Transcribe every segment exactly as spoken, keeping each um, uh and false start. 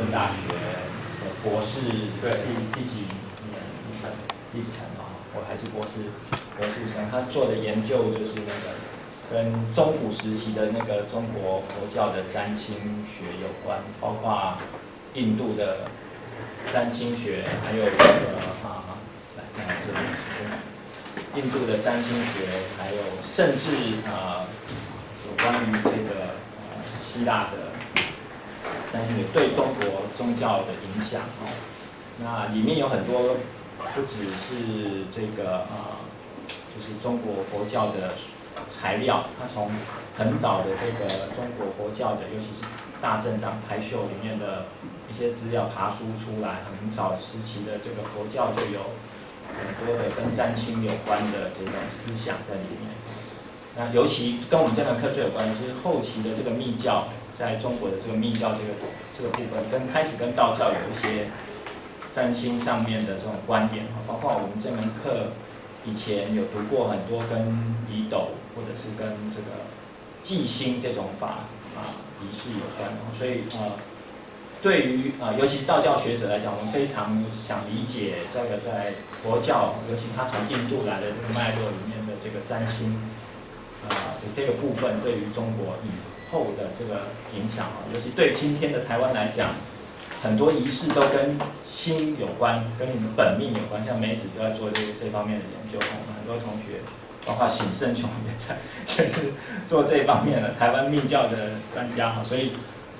顿大学博士对地地质地质层啊，我还是博士博士生，他做的研究就是那个跟中古时期的那个中国佛教的占星学有关，包括印度的占星学，还有那个啊，来看这里，印度的占星学，还有甚至啊、呃、有关于这个、呃、希腊的。 但是对中国宗教的影响哦，那里面有很多不只是这个啊、呃，就是中国佛教的材料，它从很早的这个中国佛教的，尤其是大正藏Taisho里面的一些资料爬梳出来，很早时期的这个佛教就有很多的跟占星有关的这种思想在里面。那尤其跟我们这门课最有关的就是后期的这个密教。 在中国的这个密教这个这个部分，跟开始跟道教有一些占星上面的这种观点，包括我们这门课以前有读过很多跟仪斗或者是跟这个祭星这种法啊仪式有关，所以呃，对于呃尤其是道教学者来讲，我们非常想理解这个在佛教，尤其他从印度来的这个脉络里面的这个占星啊、呃、这个部分对于中国以。 后的这个影响啊，尤其对今天的台湾来讲，很多仪式都跟心有关，跟你们本命有关。像梅子就在做这这方面的研究，很多同学，包括醒胜雄也在，也是做这方面的台湾密教的专家哈。所以，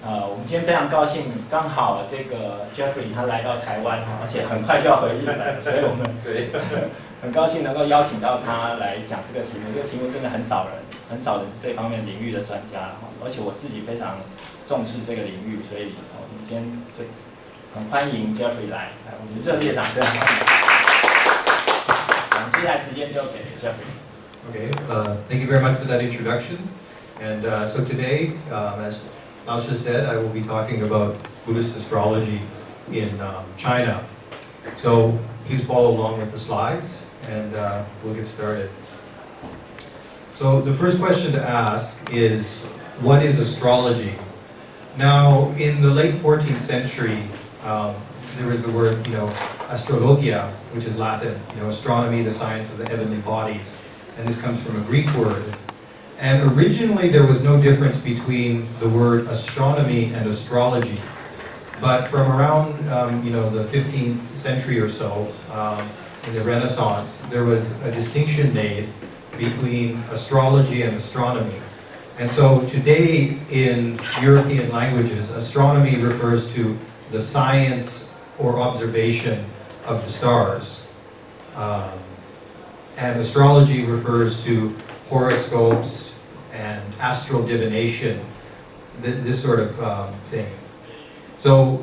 呃，我们今天非常高兴，刚好这个 Jeffrey 他来到台湾，而且很快就要回日本，所以我们对很高兴能够邀请到他来讲这个题目。这个题目真的很少人。 很少人是这方面领域的专家，而且我自己非常重视这个领域，所以我们今天就很欢迎 Jeffrey 来，我们热烈掌声欢迎。我们接下来时间交给 Jeffrey。Okay, uh, thank you very much for that introduction. And uh, so today, um, as Master said, I will be talking about Buddhist astrology in um, China. So please follow along with the slides, and uh, we'll get started. So the first question to ask is, what is astrology? Now, in the late fourteenth century, um, there was the word, you know, astrologia, which is Latin, you know, astronomy, the science of the heavenly bodies. And this comes from a Greek word. And originally, there was no difference between the word astronomy and astrology. But from around, um, you know, the fifteenth century or so, um, in the Renaissance, there was a distinction made between astrology and astronomy. And so today in European languages, astronomy refers to the science or observation of the stars. Um, and astrology refers to horoscopes and astral divination, th this sort of um, thing. So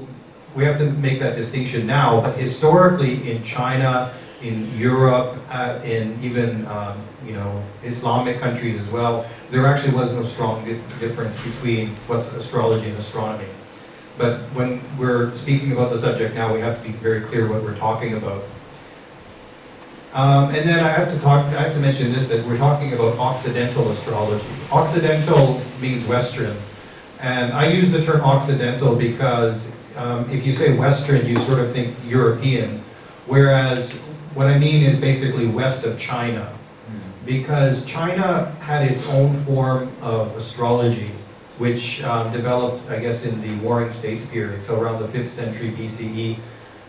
we have to make that distinction now, but historically in China, in Europe, uh, in even um, you know, Islamic countries as well, there actually was no strong dif difference between what's astrology and astronomy. But when we're speaking about the subject now, we have to be very clear what we're talking about. Um, and then I have to talk. I have to mention this: that we're talking about Occidental astrology. Occidental means Western, and I use the term Occidental because um, if you say Western, you sort of think European, whereas what I mean is basically west of China, because China had its own form of astrology, which um, developed, I guess, in the Warring States period, so around the fifth century B C E.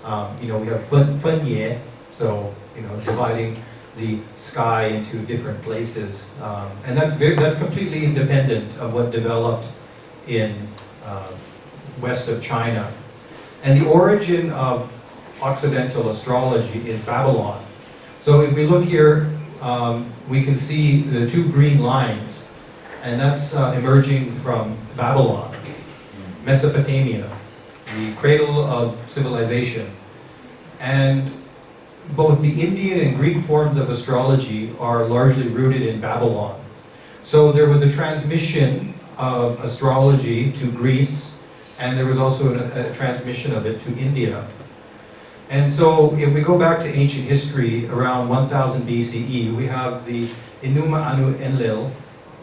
Um, you know, we have fen, fen ye, so you know, dividing the sky into different places, um, and that's very, that's completely independent of what developed in uh, west of China, and the origin of Occidental astrology is Babylon. So if we look here, um, we can see the two green lines, and that's uh, emerging from Babylon, Mesopotamia, the cradle of civilization. And both the Indian and Greek forms of astrology are largely rooted in Babylon. So there was a transmission of astrology to Greece, and there was also a, a transmission of it to India. And so, if we go back to ancient history, around one thousand B C E, we have the Enuma Anu Enlil.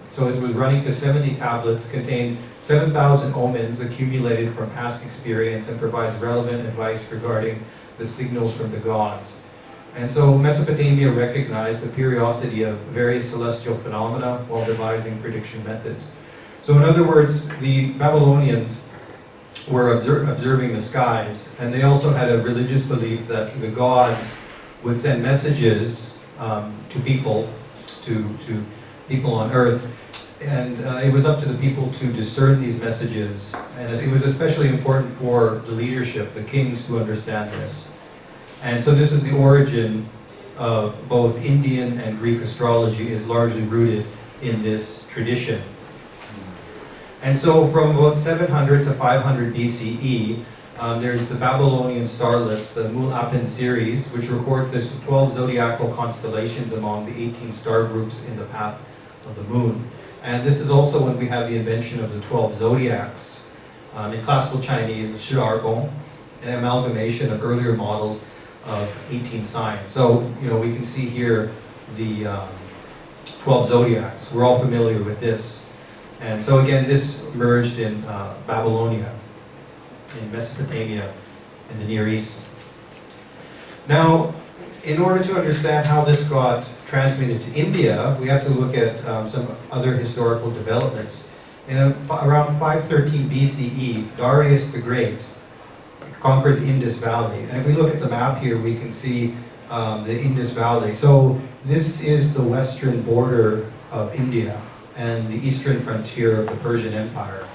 So it was running to seventy tablets, contained seven thousand omens accumulated from past experience and provides relevant advice regarding the signals from the gods. And so Mesopotamia recognized the periodicity of various celestial phenomena while devising prediction methods. So in other words, the Babylonians were obser observing the skies, and they also had a religious belief that the gods would send messages um, to people, to, to people on earth, and uh, it was up to the people to discern these messages, and it was especially important for the leadership, the kings, to understand this. And so this is the origin of both Indian and Greek astrology, is largely rooted in this tradition. And so from about seven hundred to five hundred B C E, um, there's the Babylonian star list, the M U L.A P I N series, which records the twelve zodiacal constellations among the eighteen star groups in the path of the moon. And this is also when we have the invention of the twelve zodiacs. Um, in classical Chinese, the Shi Er Gong, an amalgamation of earlier models of eighteen signs. So, you know, we can see here the um, twelve zodiacs. We're all familiar with this. And so again, this emerged in uh, Babylonia, in Mesopotamia, in the Near East. Now, in order to understand how this got transmitted to India, we have to look at um, some other historical developments. In a, around five thirteen B C E, Darius the Great conquered the Indus Valley. And if we look at the map here, we can see um, the Indus Valley. So this is the western border of India and the eastern frontier of the Persian Empire.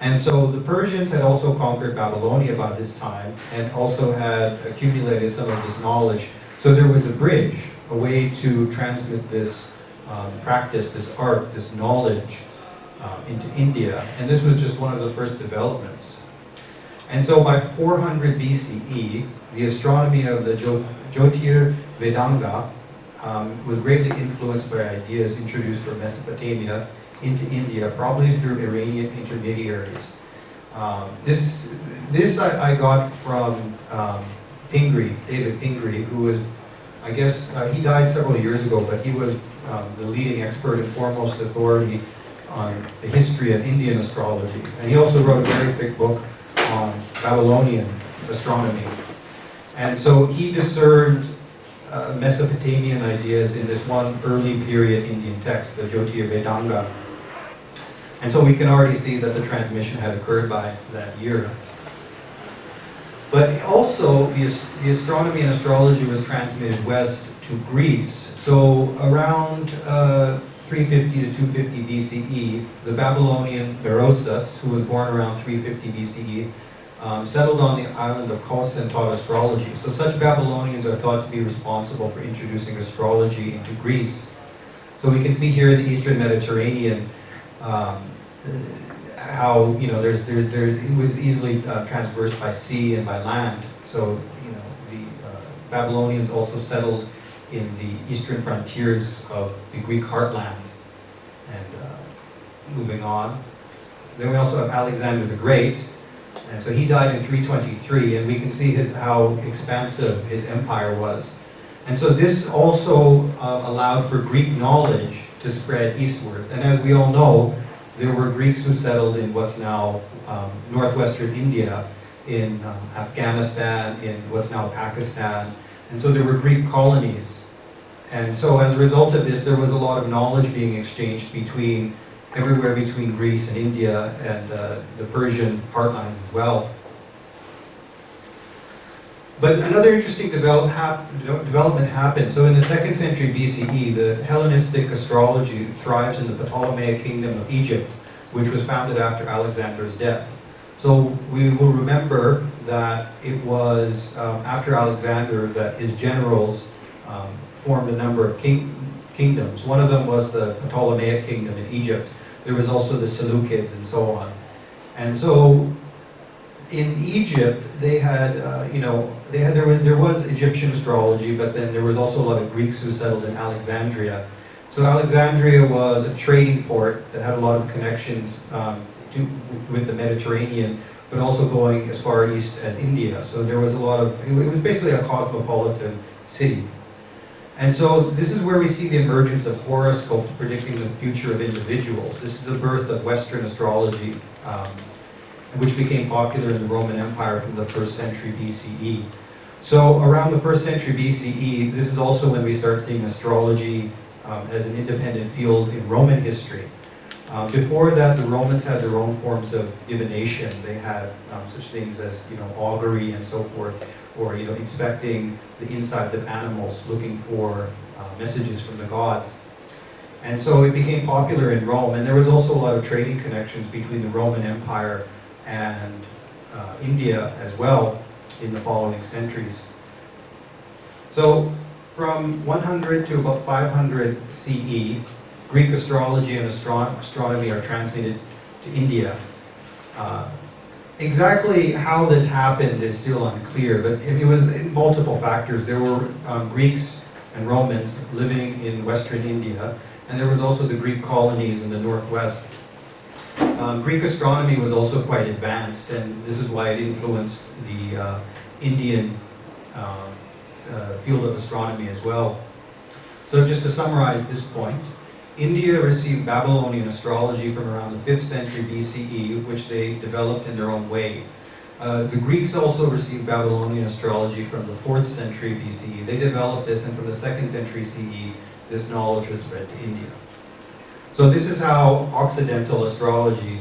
And so the Persians had also conquered Babylonia by this time and also had accumulated some of this knowledge. So there was a bridge, a way to transmit this um, practice, this art, this knowledge um, into India. And this was just one of the first developments. And so by four hundred B C E, the astronomy of the Jyotir Vedanga Um, was greatly influenced by ideas introduced from Mesopotamia into India, probably through Iranian intermediaries. Um, this this I, I got from um, Pingree, David Pingree, who was, I guess, uh, he died several years ago, but he was um, the leading expert and foremost authority on the history of Indian astrology. And he also wrote a very thick book on Babylonian astronomy. And so he discerned Uh, Mesopotamian ideas in this one early period Indian text, the Jyotir Vedanga. And so we can already see that the transmission had occurred by that year. But also, the, the astronomy and astrology was transmitted west to Greece. So around uh, three fifty to two fifty B C E, the Babylonian Berossus, who was born around three fifty B C E, Um, settled on the island of Kos and taught astrology. So such Babylonians are thought to be responsible for introducing astrology into Greece. So we can see here in the Eastern Mediterranean um, how, you know, there's, there, there, it was easily uh, traversed by sea and by land. So, you know, the uh, Babylonians also settled in the eastern frontiers of the Greek heartland. And uh, moving on. Then we also have Alexander the Great. And so he died in three twenty-three, and we can see his, how expansive his empire was. And so this also uh, allowed for Greek knowledge to spread eastwards. And as we all know, there were Greeks who settled in what's now um, northwestern India, in um, Afghanistan, in what's now Pakistan. And so there were Greek colonies. And so as a result of this, there was a lot of knowledge being exchanged between everywhere between Greece and India and uh, the Persian heartlands as well. But another interesting develop, hap, development happened. So in the second century B C E, the Hellenistic astrology thrives in the Ptolemaic Kingdom of Egypt, which was founded after Alexander's death. So we will remember that it was um, after Alexander that his generals um, formed a number of king, kingdoms. One of them was the Ptolemaic Kingdom in Egypt. There was also the Seleucids and so on. And so in Egypt, they had, uh, you know, they had, there, was, there was Egyptian astrology, but then there was also a lot of Greeks who settled in Alexandria. So Alexandria was a trading port that had a lot of connections um, to, with the Mediterranean, but also going as far east as India. So there was a lot of, it was basically a cosmopolitan city. And so this is where we see the emergence of horoscopes predicting the future of individuals. This is the birth of Western astrology, um, which became popular in the Roman Empire from the first century B C E. So around the first century B C E, this is also when we start seeing astrology um, as an independent field in Roman history. Uh, before that, the Romans had their own forms of divination. They had um, such things as, you know, augury and so forth, or, you know, inspecting the insides of animals, looking for uh, messages from the gods. And so it became popular in Rome, and there was also a lot of trading connections between the Roman Empire and uh, India as well in the following centuries. So from one hundred to about five hundred C E, Greek astrology and astro astronomy are transmitted to India. Uh, exactly how this happened is still unclear, but it was multiple factors. There were um, Greeks and Romans living in Western India, and there was also the Greek colonies in the Northwest. Um, Greek astronomy was also quite advanced, and this is why it influenced the uh, Indian uh, uh, field of astronomy as well. So just to summarize this point, India received Babylonian astrology from around the fifth century B C E, which they developed in their own way. Uh, the Greeks also received Babylonian astrology from the fourth century B C E. They developed this, and from the second century C E, this knowledge was spread to India. So this is how Occidental astrology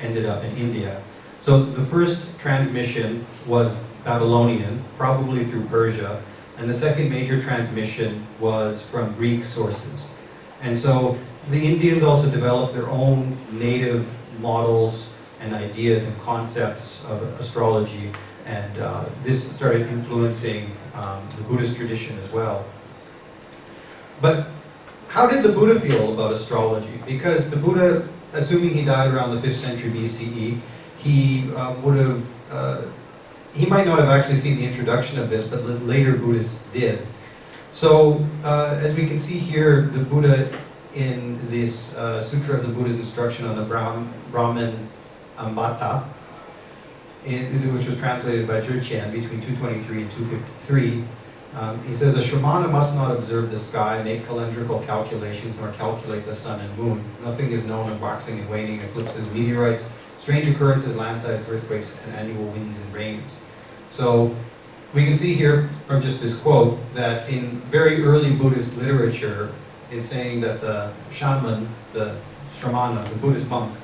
ended up in India. So the first transmission was Babylonian, probably through Persia, and the second major transmission was from Greek sources. And so the Indians also developed their own native models and ideas and concepts of astrology, and uh, this started influencing um, the Buddhist tradition as well. But how did the Buddha feel about astrology? Because the Buddha, assuming he died around the fifth century B C E, he uh, would have, uh, he might not have actually seen the introduction of this, but later Buddhists did. So, uh, as we can see here, the Buddha in this uh, Sutra of the Buddha's Instruction on the Brahm, Brahman Ambata, in, which was translated by Zhi Qian between two twenty-three and two fifty-three, um, he says, a Shramana must not observe the sky, make calendrical calculations, nor calculate the sun and moon. Nothing is known of waxing and waning, eclipses, meteorites, strange occurrences, landslides, earthquakes, and annual winds and rains. So, we can see here from just this quote that in very early Buddhist literature is saying that the shaman, the shramana, the Buddhist monk,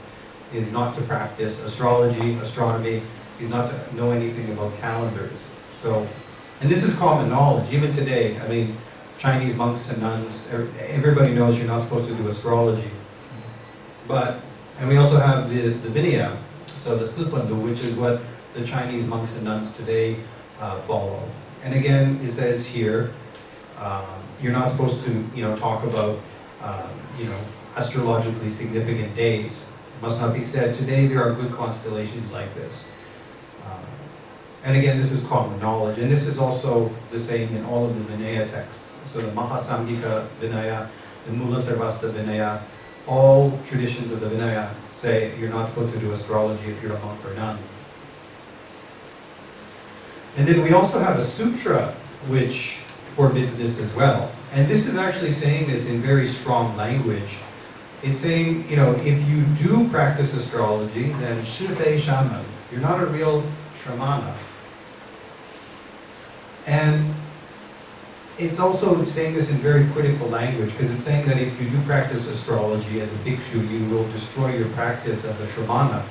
is not to practice astrology, astronomy, he's not to know anything about calendars. So, and this is common knowledge, even today. I mean, Chinese monks and nuns, everybody knows you're not supposed to do astrology. But, and we also have the, the Vinaya, so the Slifandu, which is what the Chinese monks and nuns today Uh, follow. And again, it says here, um, you're not supposed to, you know, talk about, uh, you know, astrologically significant days. It must not be said, today there are good constellations like this. Uh, and again, this is common knowledge. And this is also the same in all of the Vinaya texts. So the Mahasamgika Vinaya, the Mula Sarvasta Vinaya, all traditions of the Vinaya say you're not supposed to do astrology if you're a monk or nun. And then we also have a sutra which forbids this as well. And this is actually saying this in very strong language. It's saying, you know, if you do practice astrology, then shifei shaman, you're not a real shramana. And it's also saying this in very critical language, because it's saying that if you do practice astrology as a bhikshu, you will destroy your practice as a shramana.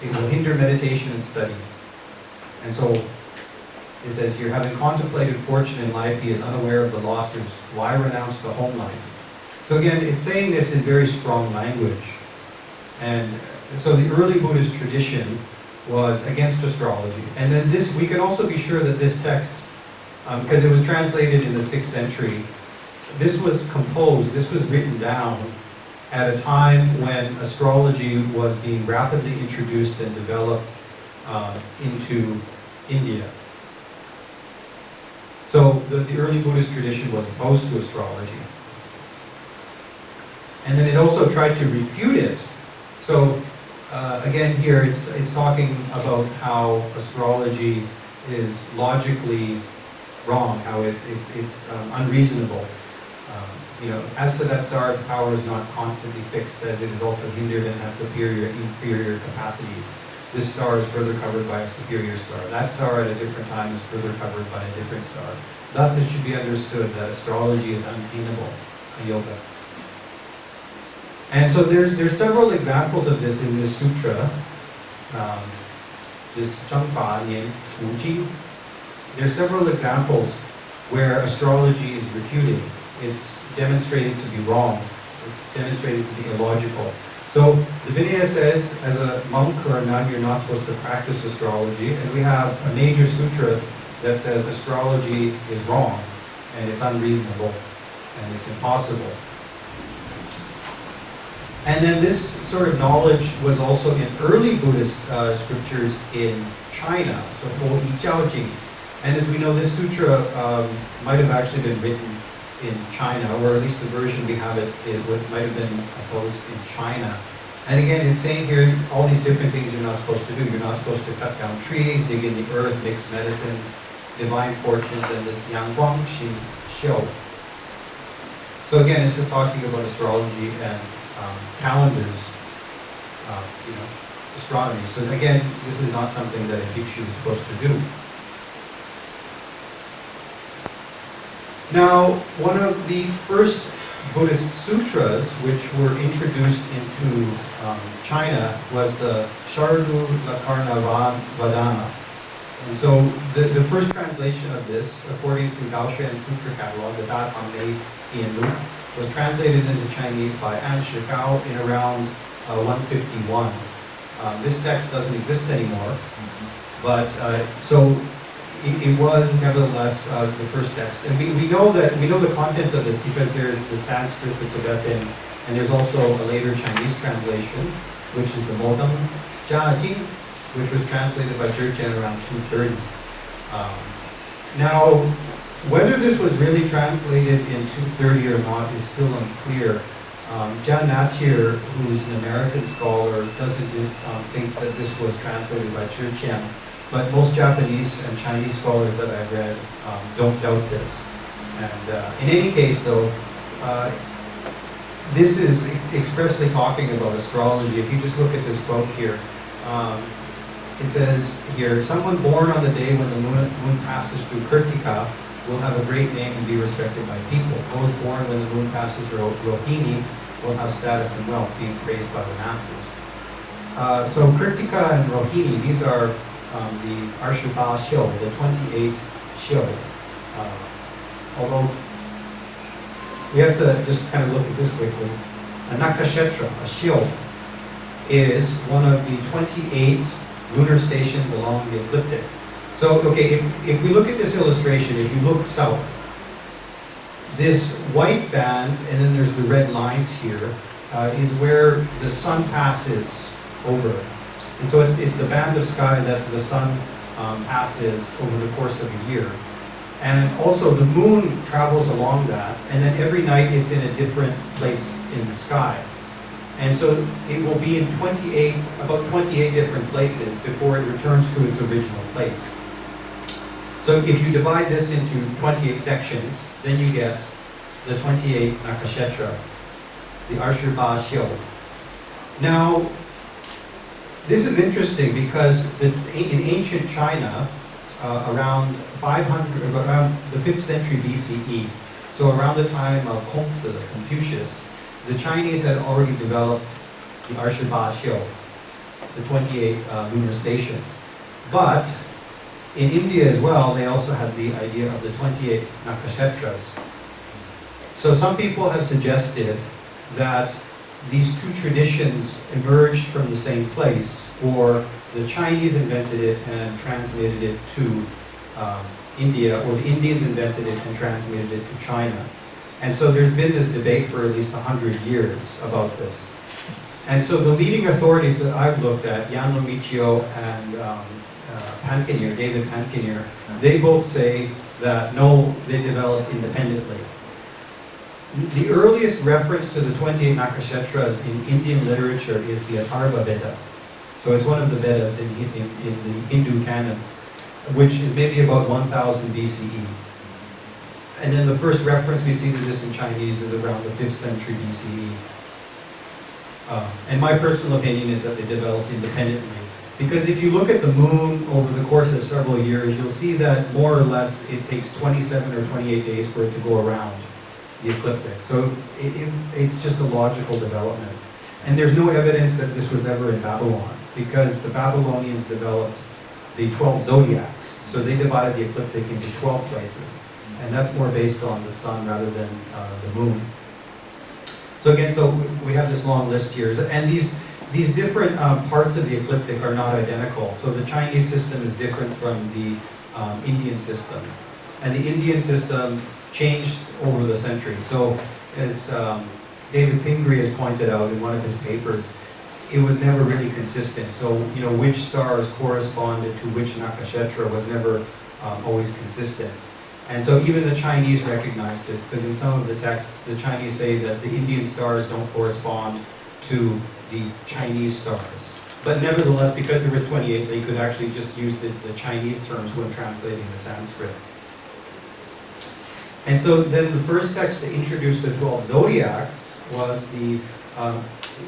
It will hinder meditation and study. And so, it says here, having contemplated fortune in life, he is unaware of the losses. Why renounce the home life? So again, it's saying this in very strong language. And so the early Buddhist tradition was against astrology. And then this, we can also be sure that this text, um, because it was translated in the sixth century, this was composed, this was written down at a time when astrology was being rapidly introduced and developed uh, into India. So the, the early Buddhist tradition was opposed to astrology. And then it also tried to refute it. So uh, again here, it's, it's talking about how astrology is logically wrong, how it's, it's, it's um, unreasonable. Um, you know, as to that star, its power is not constantly fixed, as it is also hindered and has superior and inferior capacities. This star is further covered by a superior star. That star at a different time is further covered by a different star. Thus, it should be understood that astrology is unattainable, a yoga. And so there's, there's several examples of this in this sutra, um, this Changpa Nian Shuji. There's several examples where astrology is refuted. It's demonstrated to be wrong. It's demonstrated to be illogical. So the Vinaya says, as a monk or a nun, you're not supposed to practice astrology. And we have a major sutra that says astrology is wrong, and it's unreasonable, and it's impossible. And then this sort of knowledge was also in early Buddhist uh, scriptures in China, so called Yi Jiao Jing. And as we know, this sutra um, might have actually been written in China, or at least the version we have it, it might have been composed in China. And again, it's saying here all these different things you're not supposed to do. You're not supposed to cut down trees, dig in the earth, mix medicines, divine fortunes, and this yang guang shi xiao. So again, it's just talking about astrology and um, calendars, uh, you know, astronomy. So again, this is not something that a bhikshu is supposed to do. Now, one of the first Buddhist sutras which were introduced into um, China was the Sharulakarnavadana. And so the, the first translation of this, according to Daoshuan Sutra Catalog, the Da Tang Lei Tianlu, was translated into Chinese by An Shikao in around uh, one fifty-one. Um, this text doesn't exist anymore, but uh, so It, it was, nevertheless, uh, the first text, and we, we know that we know the contents of this because there's the Sanskrit, the Tibetan, and there's also a later Chinese translation, which is the Modang Jiaji, which was translated by Zhi Qian around two thirty. Um, now, whether this was really translated in two thirty or not is still unclear. Um, John Nattier, who's an American scholar, doesn't um, think that this was translated by Zhi Qian. But most Japanese and Chinese scholars that I've read um, don't doubt this. And uh, in any case, though, uh, this is expressly talking about astrology. If you just look at this quote here, um, it says here, someone born on the day when the moon, moon passes through Kirtika will have a great name and be respected by people. Those born when the moon passes through Rohini will have status and wealth, being praised by the masses. Uh, so Kirtika and Rohini, these are Um, the Arshubha Shio, the twenty-eight Shio. Uh, although we have to just kind of look at this quickly. A Nakashetra, a Shio, is one of the twenty-eight lunar stations along the ecliptic. So, okay, if, if we look at this illustration, if you look south, this white band, and then there's the red lines here, uh, is where the sun passes over. And so it's, it's the band of sky that the sun um, passes over the course of a year. And also the moon travels along that, and then every night it's in a different place in the sky. And so it will be in twenty-eight, about twenty-eight different places before it returns to its original place. So if you divide this into twenty-eight sections, then you get the twenty-eight Nakashetra, the Arshubha Shio. Now, this is interesting because the, in ancient China, uh, around five hundred, around the fifth century B C E, so around the time of Kongzi, Confucius, the Chinese had already developed the Arshubha Shio, the twenty-eight uh, lunar stations. But in India as well, they also had the idea of the twenty-eight Nakashetras. So some people have suggested that these two traditions emerged from the same place, or the Chinese invented it and translated it to um, India, or the Indians invented it and transmitted it to China. And so there's been this debate for at least one hundred years about this. And so the leading authorities that I've looked at, Yano Michio and um, uh, Pankinier, David Pingree, they both say that no, they developed independently. The earliest reference to the twenty-eight Nakashetras in Indian literature is the Atharva Veda. So it's one of the Vedas in, in, in the Hindu canon, which is maybe about one thousand B C E. And then the first reference we see to this in Chinese is around the fifth century B C E. Uh, and my personal opinion is that they developed independently. Because if you look at the moon over the course of several years, you'll see that more or less it takes twenty-seven or twenty-eight days for it to go around the ecliptic. So it, it, it's just a logical development. And there's no evidence that this was ever in Babylon, because the Babylonians developed the twelve zodiacs. So they divided the ecliptic into twelve places. And that's more based on the sun rather than uh, the moon. So again, so we have this long list here. And these, these different um, parts of the ecliptic are not identical. So the Chinese system is different from the um, Indian system. And the Indian system changed over the centuries. So as um, David Pingree has pointed out in one of his papers, it was never really consistent. So, you know, which stars corresponded to which nakshatra was never um, always consistent. And so even the Chinese recognize this, because in some of the texts, the Chinese say that the Indian stars don't correspond to the Chinese stars. But nevertheless, because there was twenty-eight, they could actually just use the, the Chinese terms when translating the Sanskrit. And so then the first text to introduce the twelve zodiacs was the, um,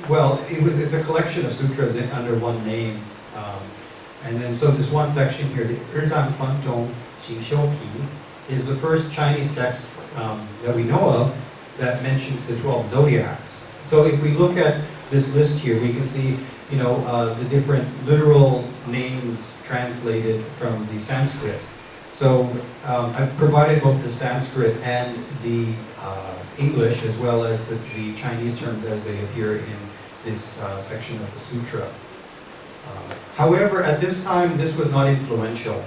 well, it was it's a collection of sutras in, under one name. Um, and then so this one section here, the Erzan Fang Zhong Xing Xiu Pi, is the first Chinese text um, that we know of that mentions the twelve zodiacs. So if we look at this list here, we can see, you know, uh, the different literal names translated from the Sanskrit. So um, I've provided both the Sanskrit and the uh, English, as well as the, the Chinese terms as they appear in this uh, section of the sutra. Uh, however, at this time, this was not influential.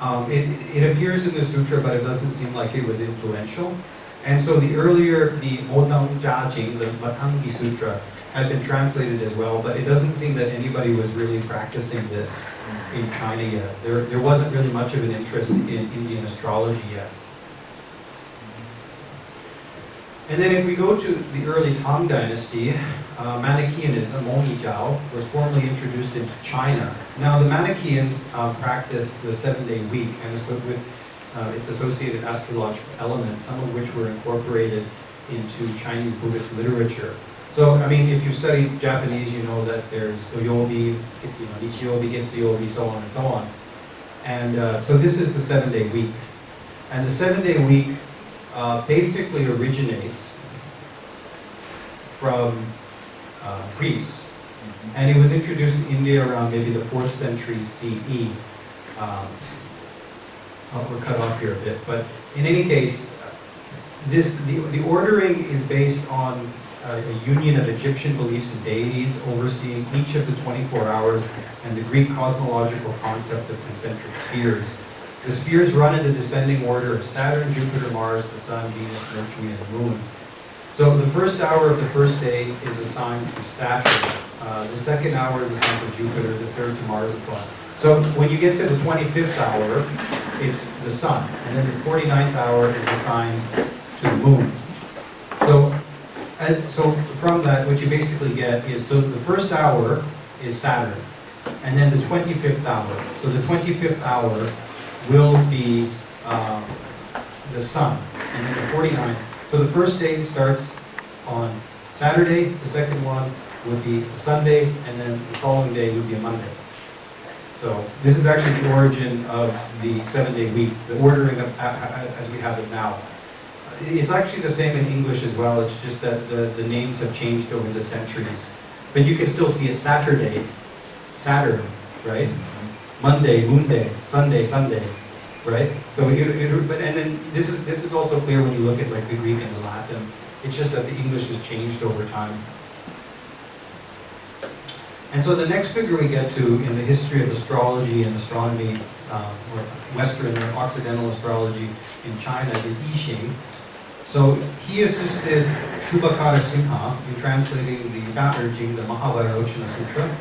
Um, it, it appears in the sutra, but it doesn't seem like it was influential. And so the earlier, the Modang Jing, the Matangi Sutra, had been translated as well, but it doesn't seem that anybody was really practicing this in China yet. There, there wasn't really much of an interest in Indian astrology yet. And then if we go to the early Tang Dynasty, uh, Manichaeanism, Mongi Zhao, was formally introduced into China. Now the Manichaeans uh, practiced the seven-day week, and so with uh, its associated astrological elements, some of which were incorporated into Chinese Buddhist literature. So, I mean, if you study Japanese, you know that there's Yobi, you know, Nichiyobi, Getsuyobi, so on and so on. And uh, so this is the seven-day week. And the seven-day week uh, basically originates from uh, Greece. Mm-hmm. And it was introduced in India around maybe the fourth century C E. Um, oh, we're cut off here a bit. But in any case, this the, the ordering is based on a union of Egyptian beliefs and deities overseeing each of the twenty-four hours and the Greek cosmological concept of concentric spheres. The spheres run in the descending order of Saturn, Jupiter, Mars, the Sun, Venus, Mercury, and the Moon. So the first hour of the first day is assigned to Saturn. Uh, the second hour is assigned to Jupiter, the third to Mars, and so on. So when you get to the twenty-fifth hour, it's the Sun. And then the forty-ninth hour is assigned to the Moon. So And so from that, what you basically get is, so the first hour is Saturn, and then the twenty-fifth hour. So the twenty-fifth hour will be um, the Sun, and then the forty-ninth. So the first day starts on Saturday, the second one would be Sunday, and then the following day would be a Monday. So this is actually the origin of the seven-day week, the ordering of, as we have it now. It's actually the same in English as well, it's just that the, the names have changed over the centuries. But you can still see it Saturday, Saturn, right? Monday, Monday, Sunday, Sunday, right? So it, it, but, and then this is, this is also clear when you look at like the Greek and the Latin. It's just that the English has changed over time. And so the next figure we get to in the history of astrology and astronomy, um, or Western or Occidental astrology in China, is Yixing. So he assisted Shubhakara Singha in translating the Dao Jing, the Mahabharata Sutra.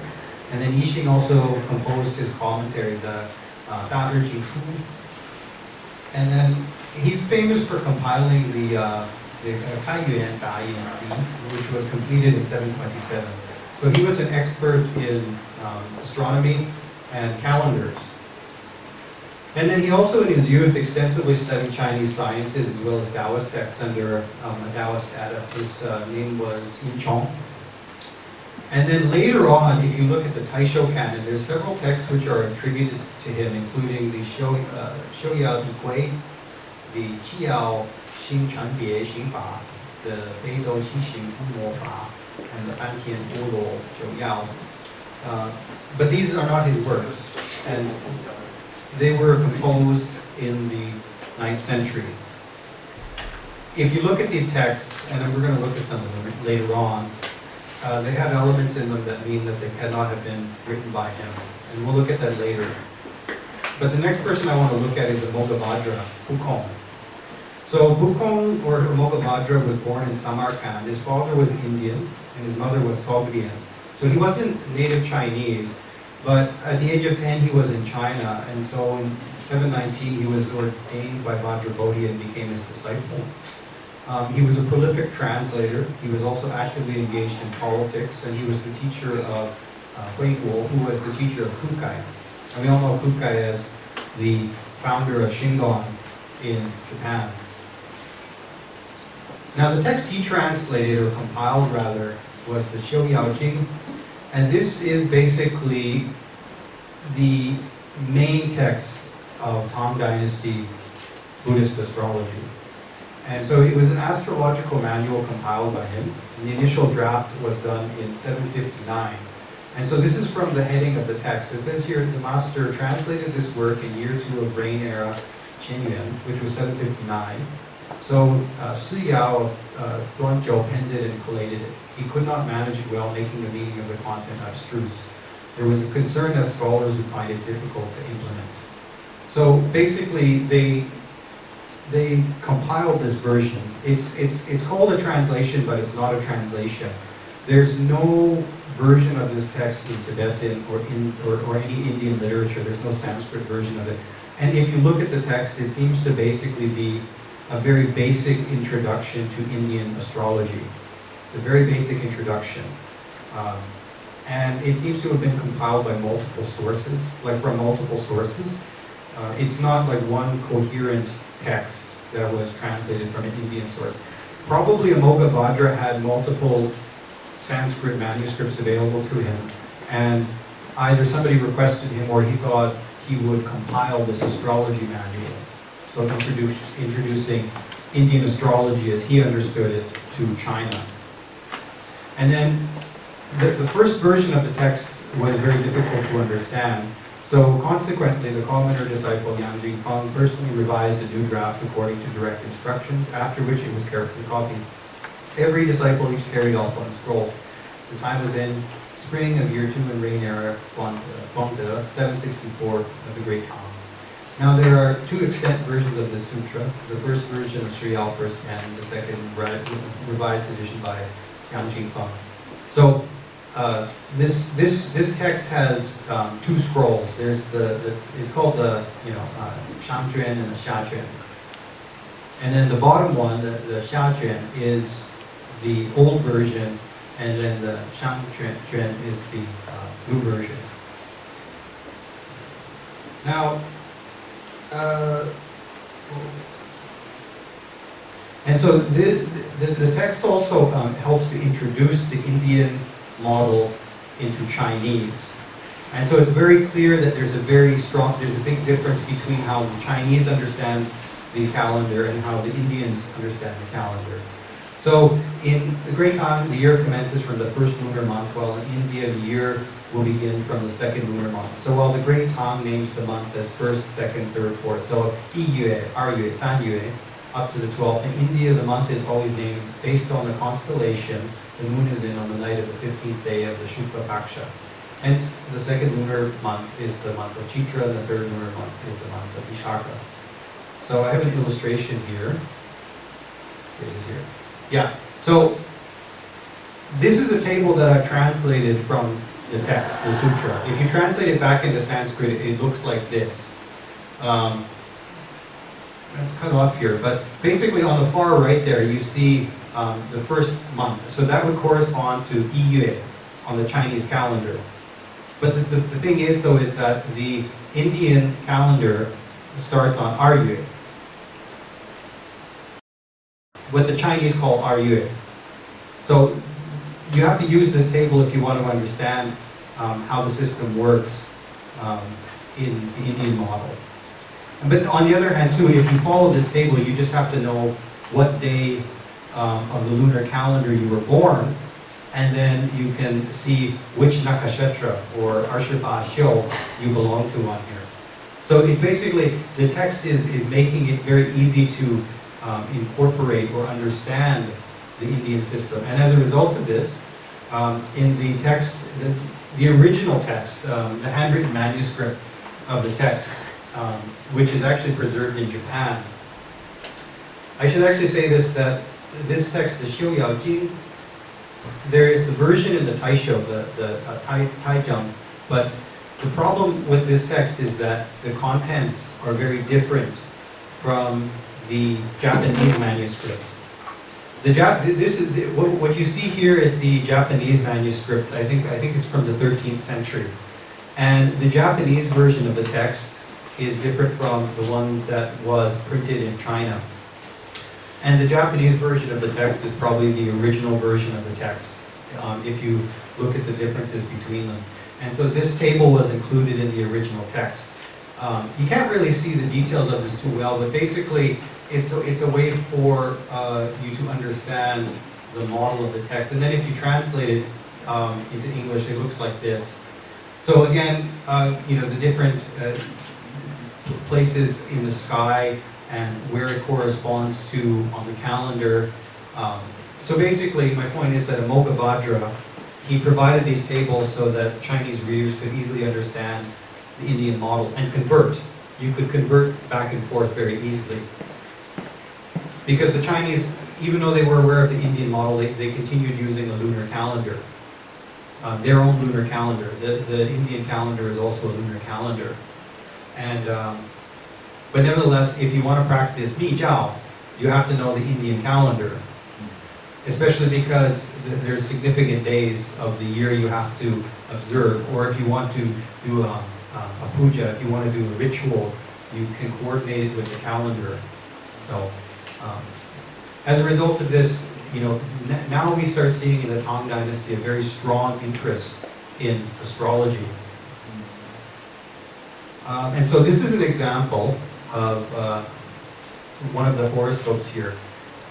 And then Yixing also composed his commentary, the uh, Dao Jing Shu. And then he's famous for compiling the uh, the Kaiyuan Dayan, which was completed in seven twenty-seven. So he was an expert in um, astronomy and calendars. And then he also, in his youth, extensively studied Chinese sciences as well as Taoist texts under um, a Taoist adept. His uh, name was Yin Chong. And then later on, if you look at the Taisho canon, there's several texts which are attributed to him, including the Xiu Yao Jing, the Ji Yao Cai Jue Xing Fa, the Beidou Qixing Mo Fa, and the Ban Tian Wu Luo Zhou Yao. Uh, but these are not his works, and they were composed in the ninth century. If you look at these texts, and we're going to look at some of them later on, Uh, they have elements in them that mean that they cannot have been written by him, and we'll look at that later. But the next person I want to look at is Amoghavajra, Bukong. So Bukong, or Amoghavajra, was born in Samarkand. His father was Indian, and his mother was Sogdian. So he wasn't native Chinese, but at the age of ten he was in China, and so in seven nineteen he was ordained by Vajrabodhi and became his disciple. Um, he was a prolific translator. He was also actively engaged in politics, and he was the teacher of uh, Huiguo, who was the teacher of Kukai. And we all know Kukai as the founder of Shingon in Japan. Now, the text he translated, or compiled rather, was the Xiu Yao Jing, and this is basically the main text of Tang Dynasty Buddhist astrology. And so it was an astrological manual compiled by him, and the initial draft was done in seven fifty-nine. And so this is from the heading of the text. It says here, the master translated this work in year two of Reign era Qingyuan, which was seven fifty-nine. So uh, Shi Yao of Duanzhou penned it and collated it. He could not manage it well, making the meaning of the content abstruse. There was a concern that scholars would find it difficult to implement. So basically, they They compiled this version. It's, it's, it's called a translation, but it's not a translation. There's no version of this text in Tibetan or, in, or, or any Indian literature. There's no Sanskrit version of it. And if you look at the text, it seems to basically be a very basic introduction to Indian astrology. It's a very basic introduction. Um, and it seems to have been compiled by multiple sources, like from multiple sources. Uh, it's not like one coherent text that was translated from an Indian source. Probably Amoghavajra had multiple Sanskrit manuscripts available to him, and either somebody requested him or he thought he would compile this astrology manual. So introduce, introducing Indian astrology as he understood it to China. And then the, the first version of the text was very difficult to understand. So consequently, the commoner disciple Yang Jingfeng personally revised a new draft according to direct instructions, after which it was carefully copied. Every disciple each carried off one scroll. The time was then spring of year two in reign era, Fangde, seven sixty-four of the Great Tang. Now there are two extant versions of this sutra. The first version of Sri Al first and the second revised edition by Yang Jingfeng. So, Uh, this this this text has um, two scrolls. There's the, the it's called the you know uh, Shangjuan and the Xiajuan, and then the bottom one, the, the Xiajuan, is the old version, and then the Shangjuan is the uh, new version. Now, uh, and so the the, the text also um, helps to introduce the Indian model into Chinese. And so it's very clear that there's a very strong, there's a big difference between how the Chinese understand the calendar and how the Indians understand the calendar. So in the Great Khan, the year commences from the first lunar month, while in India, the year will begin from the second lunar month. So while the Great Khan names the months as first, second, third, fourth, so Yi Yue, Ar Yue, San Yue, up to the twelfth. In India, the month is always named based on the constellation the moon is in on the night of the fifteenth day of the Shukla Paksha. Hence, the second lunar month is the month of Chitra, and the third lunar month is the month of Vishaka. So I have an illustration here. Here's it here. Yeah, so this is a table that I've translated from the text, the sutra. If you translate it back into Sanskrit, it looks like this. Um, that's cut off here, but basically on the far right there, you see Um, the first month. So that would correspond to Yi Yue on the Chinese calendar. But the, the, the thing is, though, is that the Indian calendar starts on Ar Yue, what the Chinese call Ar Yue. So you have to use this table if you want to understand um, how the system works um, in the Indian model. But on the other hand too, if you follow this table, you just have to know what day um, of the lunar calendar you were born, and then you can see which nakshatra or Arshaba Shio you belong to on here. So it's basically, the text is, is making it very easy to um, incorporate or understand the Indian system. And as a result of this, um, in the text, the, the original text, um, the handwritten manuscript of the text, um, which is actually preserved in Japan. I should actually say this, that this text, the Xiu Yao Jing, there is the version in the Taisho, the, the uh, tai, Taijang, but the problem with this text is that the contents are very different from the Japanese manuscript. The Jap this is the, what, what you see here is the Japanese manuscript. I think I think it's from the thirteenth century, and the Japanese version of the text is different from the one that was printed in China. And the Japanese version of the text is probably the original version of the text, um, if you look at the differences between them. And so this table was included in the original text. Um, you can't really see the details of this too well, but basically it's a, it's a way for uh, you to understand the model of the text. And then if you translate it um, into English, it looks like this. So again, uh, you know, the different uh, places in the sky, and where it corresponds to on the calendar. Um, so basically, my point is that Amoghavajra, he provided these tables so that Chinese readers could easily understand the Indian model and convert. You could convert back and forth very easily. Because the Chinese, even though they were aware of the Indian model, they, they continued using a lunar calendar, uh, their own lunar calendar. The, the Indian calendar is also a lunar calendar. And um, But nevertheless, if you want to practice Bi Jiao, you have to know the Indian calendar, especially because th there's significant days of the year you have to observe, or if you want to do a, a puja, if you want to do a ritual, you can coordinate it with the calendar. So, um, as a result of this, you know, now we start seeing in the Tang Dynasty a very strong interest in astrology. Um, and so this is an example of uh, one of the horoscopes here.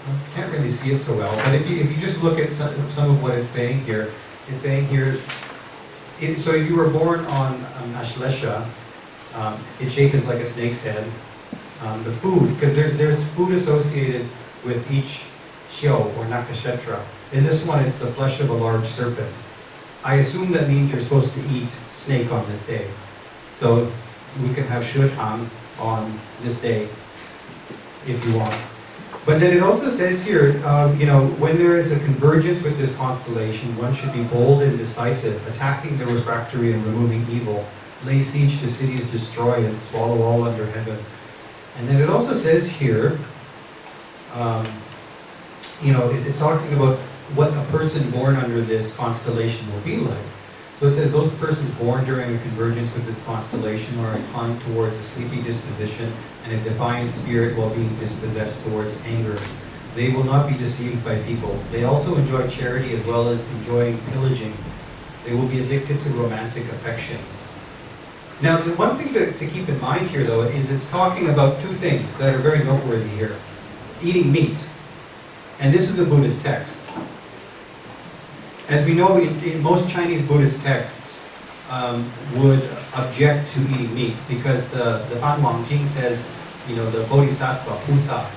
I can't really see it so well, but if you, if you just look at some, some of what it's saying here, it's saying here, it, so you were born on um, Ashlesha, um, its shape is like a snake's head. Um, the food, because there's, there's food associated with each shio, or nakshatra. In this one, it's the flesh of a large serpent. I assume that means you're supposed to eat snake on this day. So we can have Shutang on this day, if you want. But then it also says here, um, you know, when there is a convergence with this constellation, one should be bold and decisive, attacking the refractory and removing evil, lay siege to cities, destroy and swallow all under heaven. And then it also says here, um, you know, it, it's talking about what a person born under this constellation will be like. So it says, those persons born during a convergence with this constellation are inclined towards a sleepy disposition and a defiant spirit while being dispossessed towards anger. They will not be deceived by people. They also enjoy charity as well as enjoying pillaging. They will be addicted to romantic affections. Now, the one thing to, to keep in mind here, though, is it's talking about two things that are very noteworthy here. Eating meat. And this is a Buddhist text. As we know, in, in most Chinese Buddhist texts um, would object to eating meat because the the Han Wang Jing says, you know, the bodhisattva, pusa,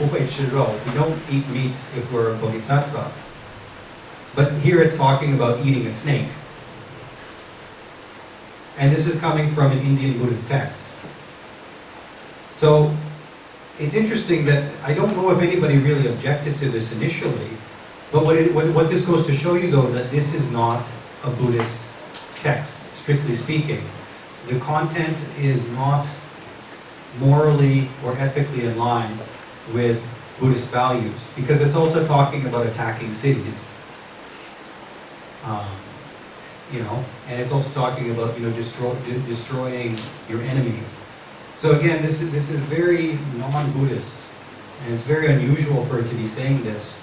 we don't eat meat if we're a bodhisattva. But here it's talking about eating a snake. And this is coming from an Indian Buddhist text. So it's interesting that I don't know if anybody really objected to this initially. But what, it, what, what this goes to show you, though, that this is not a Buddhist text, strictly speaking. The content is not morally or ethically in line with Buddhist values, because it's also talking about attacking cities. Um, you know, and it's also talking about, you know, destroy, de destroying your enemy. So again, this is, this is very non-Buddhist, and it's very unusual for it to be saying this.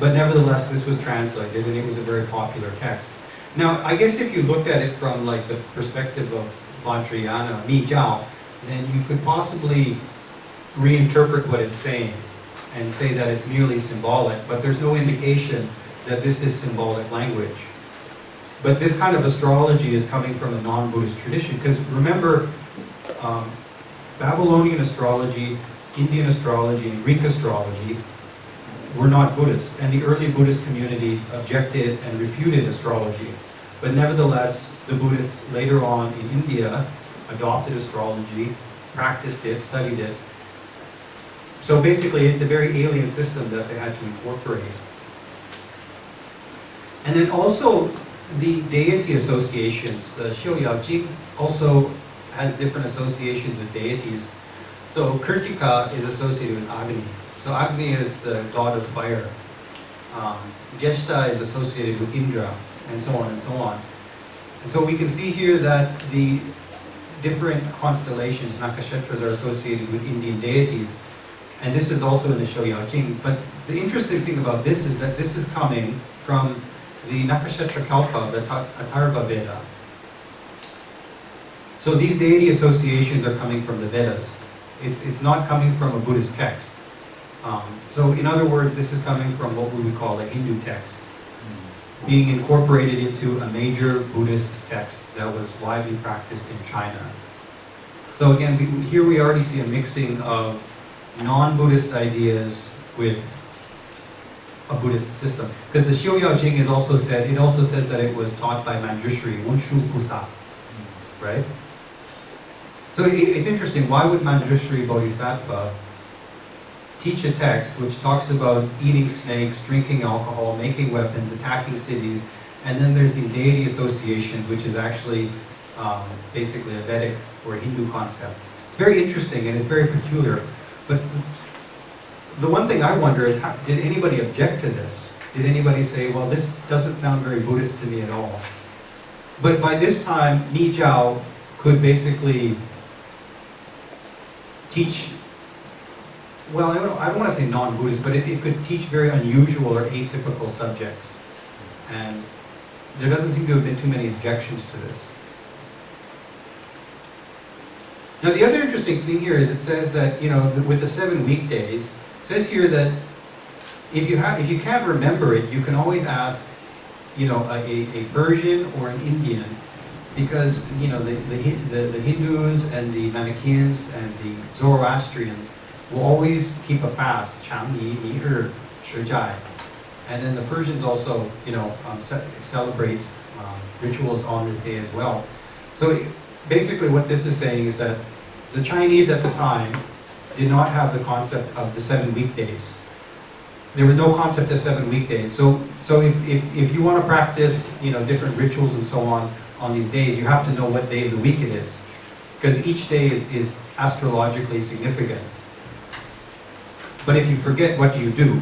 But nevertheless, this was translated, and it was a very popular text. Now, I guess if you looked at it from like the perspective of Vajrayana, Mi Jiao, then you could possibly reinterpret what it's saying and say that it's merely symbolic, but there's no indication that this is symbolic language. But this kind of astrology is coming from a non-Buddhist tradition, because remember, um, Babylonian astrology, Indian astrology, and Greek astrology were not Buddhist, and the early Buddhist community objected and refuted astrology. But nevertheless, the Buddhists later on in India adopted astrology, practiced it, studied it. So basically, it's a very alien system that they had to incorporate. And then also, the deity associations, the Xiu Yao Jing, also has different associations with deities. So Kritika is associated with Agni. So Agni is the god of fire. Um, Jeshta is associated with Indra, and so on and so on. And so we can see here that the different constellations, nakshatras, are associated with Indian deities. And this is also in the Xiu Yao Jing. But the interesting thing about this is that this is coming from the Nakshatra Kalpa, the Atharva Veda. So these deity associations are coming from the Vedas. It's, it's not coming from a Buddhist text. Um, so in other words, this is coming from what we would call a Hindu text, being incorporated into a major Buddhist text that was widely practiced in China. So again, we, here we already see a mixing of non-Buddhist ideas with a Buddhist system, because the Xiu Yao Jing is also said, it also says that it was taught by Manjushri, Wunshu Pusa, right? So it, it's interesting, why would Manjushri Bodhisattva teach a text which talks about eating snakes, drinking alcohol, making weapons, attacking cities, and then there's these deity associations, which is actually um, basically a Vedic or Hindu concept. It's very interesting and it's very peculiar, but the one thing I wonder is, how, did anybody object to this? Did anybody say, well, this doesn't sound very Buddhist to me at all? But by this time, Ni Zhao could basically teach, well, I don't, I don't want to say non-Buddhist, but it, it could teach very unusual or atypical subjects. And there doesn't seem to have been too many objections to this. Now, the other interesting thing here is it says that, you know, with the seven weekdays, it says here that if you have, if you can't remember it, you can always ask, you know, a, a Persian or an Indian, because you know the the, the the Hindus and the Manichaeans and the Zoroastrians will always keep a fast, Chang Yi Ni Er Shi Jai, and then the Persians also, you know, um, celebrate um, rituals on this day as well. So basically, what this is saying is that the Chinese at the time did not have the concept of the seven weekdays. There was no concept of seven weekdays. So, so if, if, if you want to practice, you know, different rituals and so on on these days, you have to know what day of the week it is, because each day is, is astrologically significant. But if you forget, what do you do?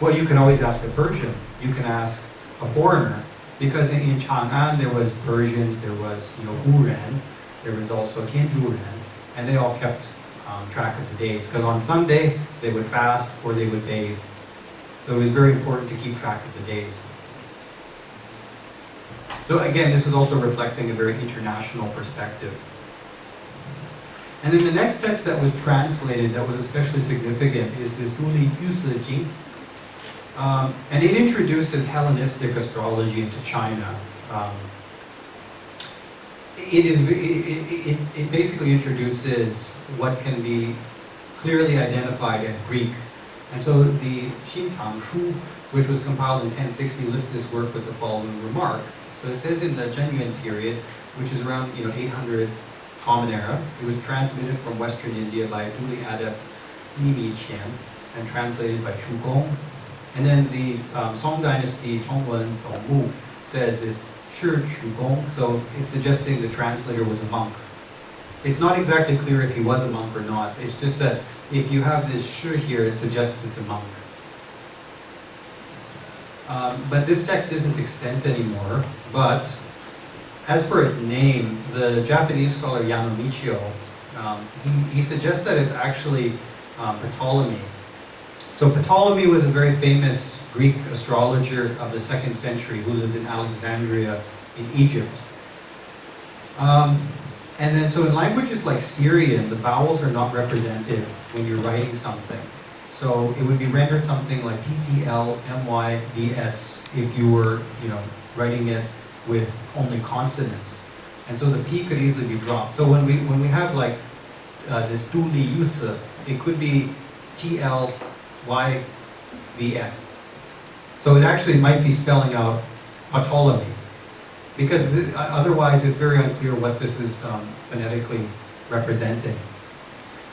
Well, you can always ask a Persian. You can ask a foreigner, because in, in Chang'an there was Persians, there was, you know, Huren, there was also Tianjuren, and they all kept Um, track of the days, because on Sunday they would fast or they would bathe. So it was very important to keep track of the days. So again, this is also reflecting a very international perspective. And then the next text that was translated that was especially significant is this Duli Yusi Jing, um, and it introduces Hellenistic astrology into China. Um, It, is, it, it, it basically introduces what can be clearly identified as Greek. And so the Xintang Shu, which was compiled in ten sixty, lists this work with the following remark. So it says in the Zhenyuan period, which is around, you know, eight hundred Common Era, it was transmitted from Western India by a duly adept Yixing and translated by Chu Gong. And then the um, Song Dynasty, Chongwen Zongmu, says it's so it's suggesting the translator was a monk. It's not exactly clear if he was a monk or not. It's just that if you have this shu here, it suggests it's a monk. Um, but this text isn't extant anymore. But as for its name, the Japanese scholar Yano Michio Um, he, he suggests that it's actually uh, Ptolemy. So Ptolemy was a very famous Greek astrologer of the second century who lived in Alexandria in Egypt. Um, and then so in languages like Syrian, the vowels are not represented when you're writing something. So it would be rendered something like P T L M Y D S if you were, you know, writing it with only consonants. And so the P could easily be dropped. So when we when we have like uh, this Duli Yusi, it could be T L Y V S. So it actually might be spelling out Ptolemy, because th otherwise it's very unclear what this is um, phonetically representing.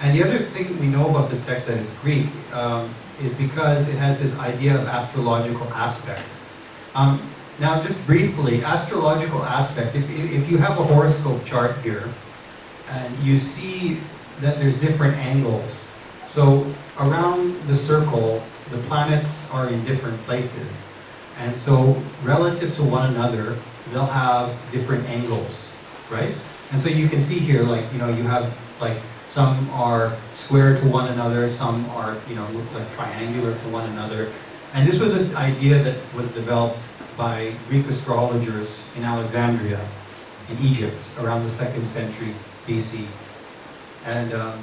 And the other thing we know about this text, that it's Greek, um, is because it has this idea of astrological aspect. Um, now, just briefly, astrological aspect, if, if you have a horoscope chart here, and you see that there's different angles. So around the circle, the planets are in different places. And so relative to one another, they'll have different angles, right? And so you can see here, like, you know, you have, like, some are square to one another, some are, you know, look like triangular to one another. And this was an idea that was developed by Greek astrologers in Alexandria, in Egypt, around the second century B C. And um,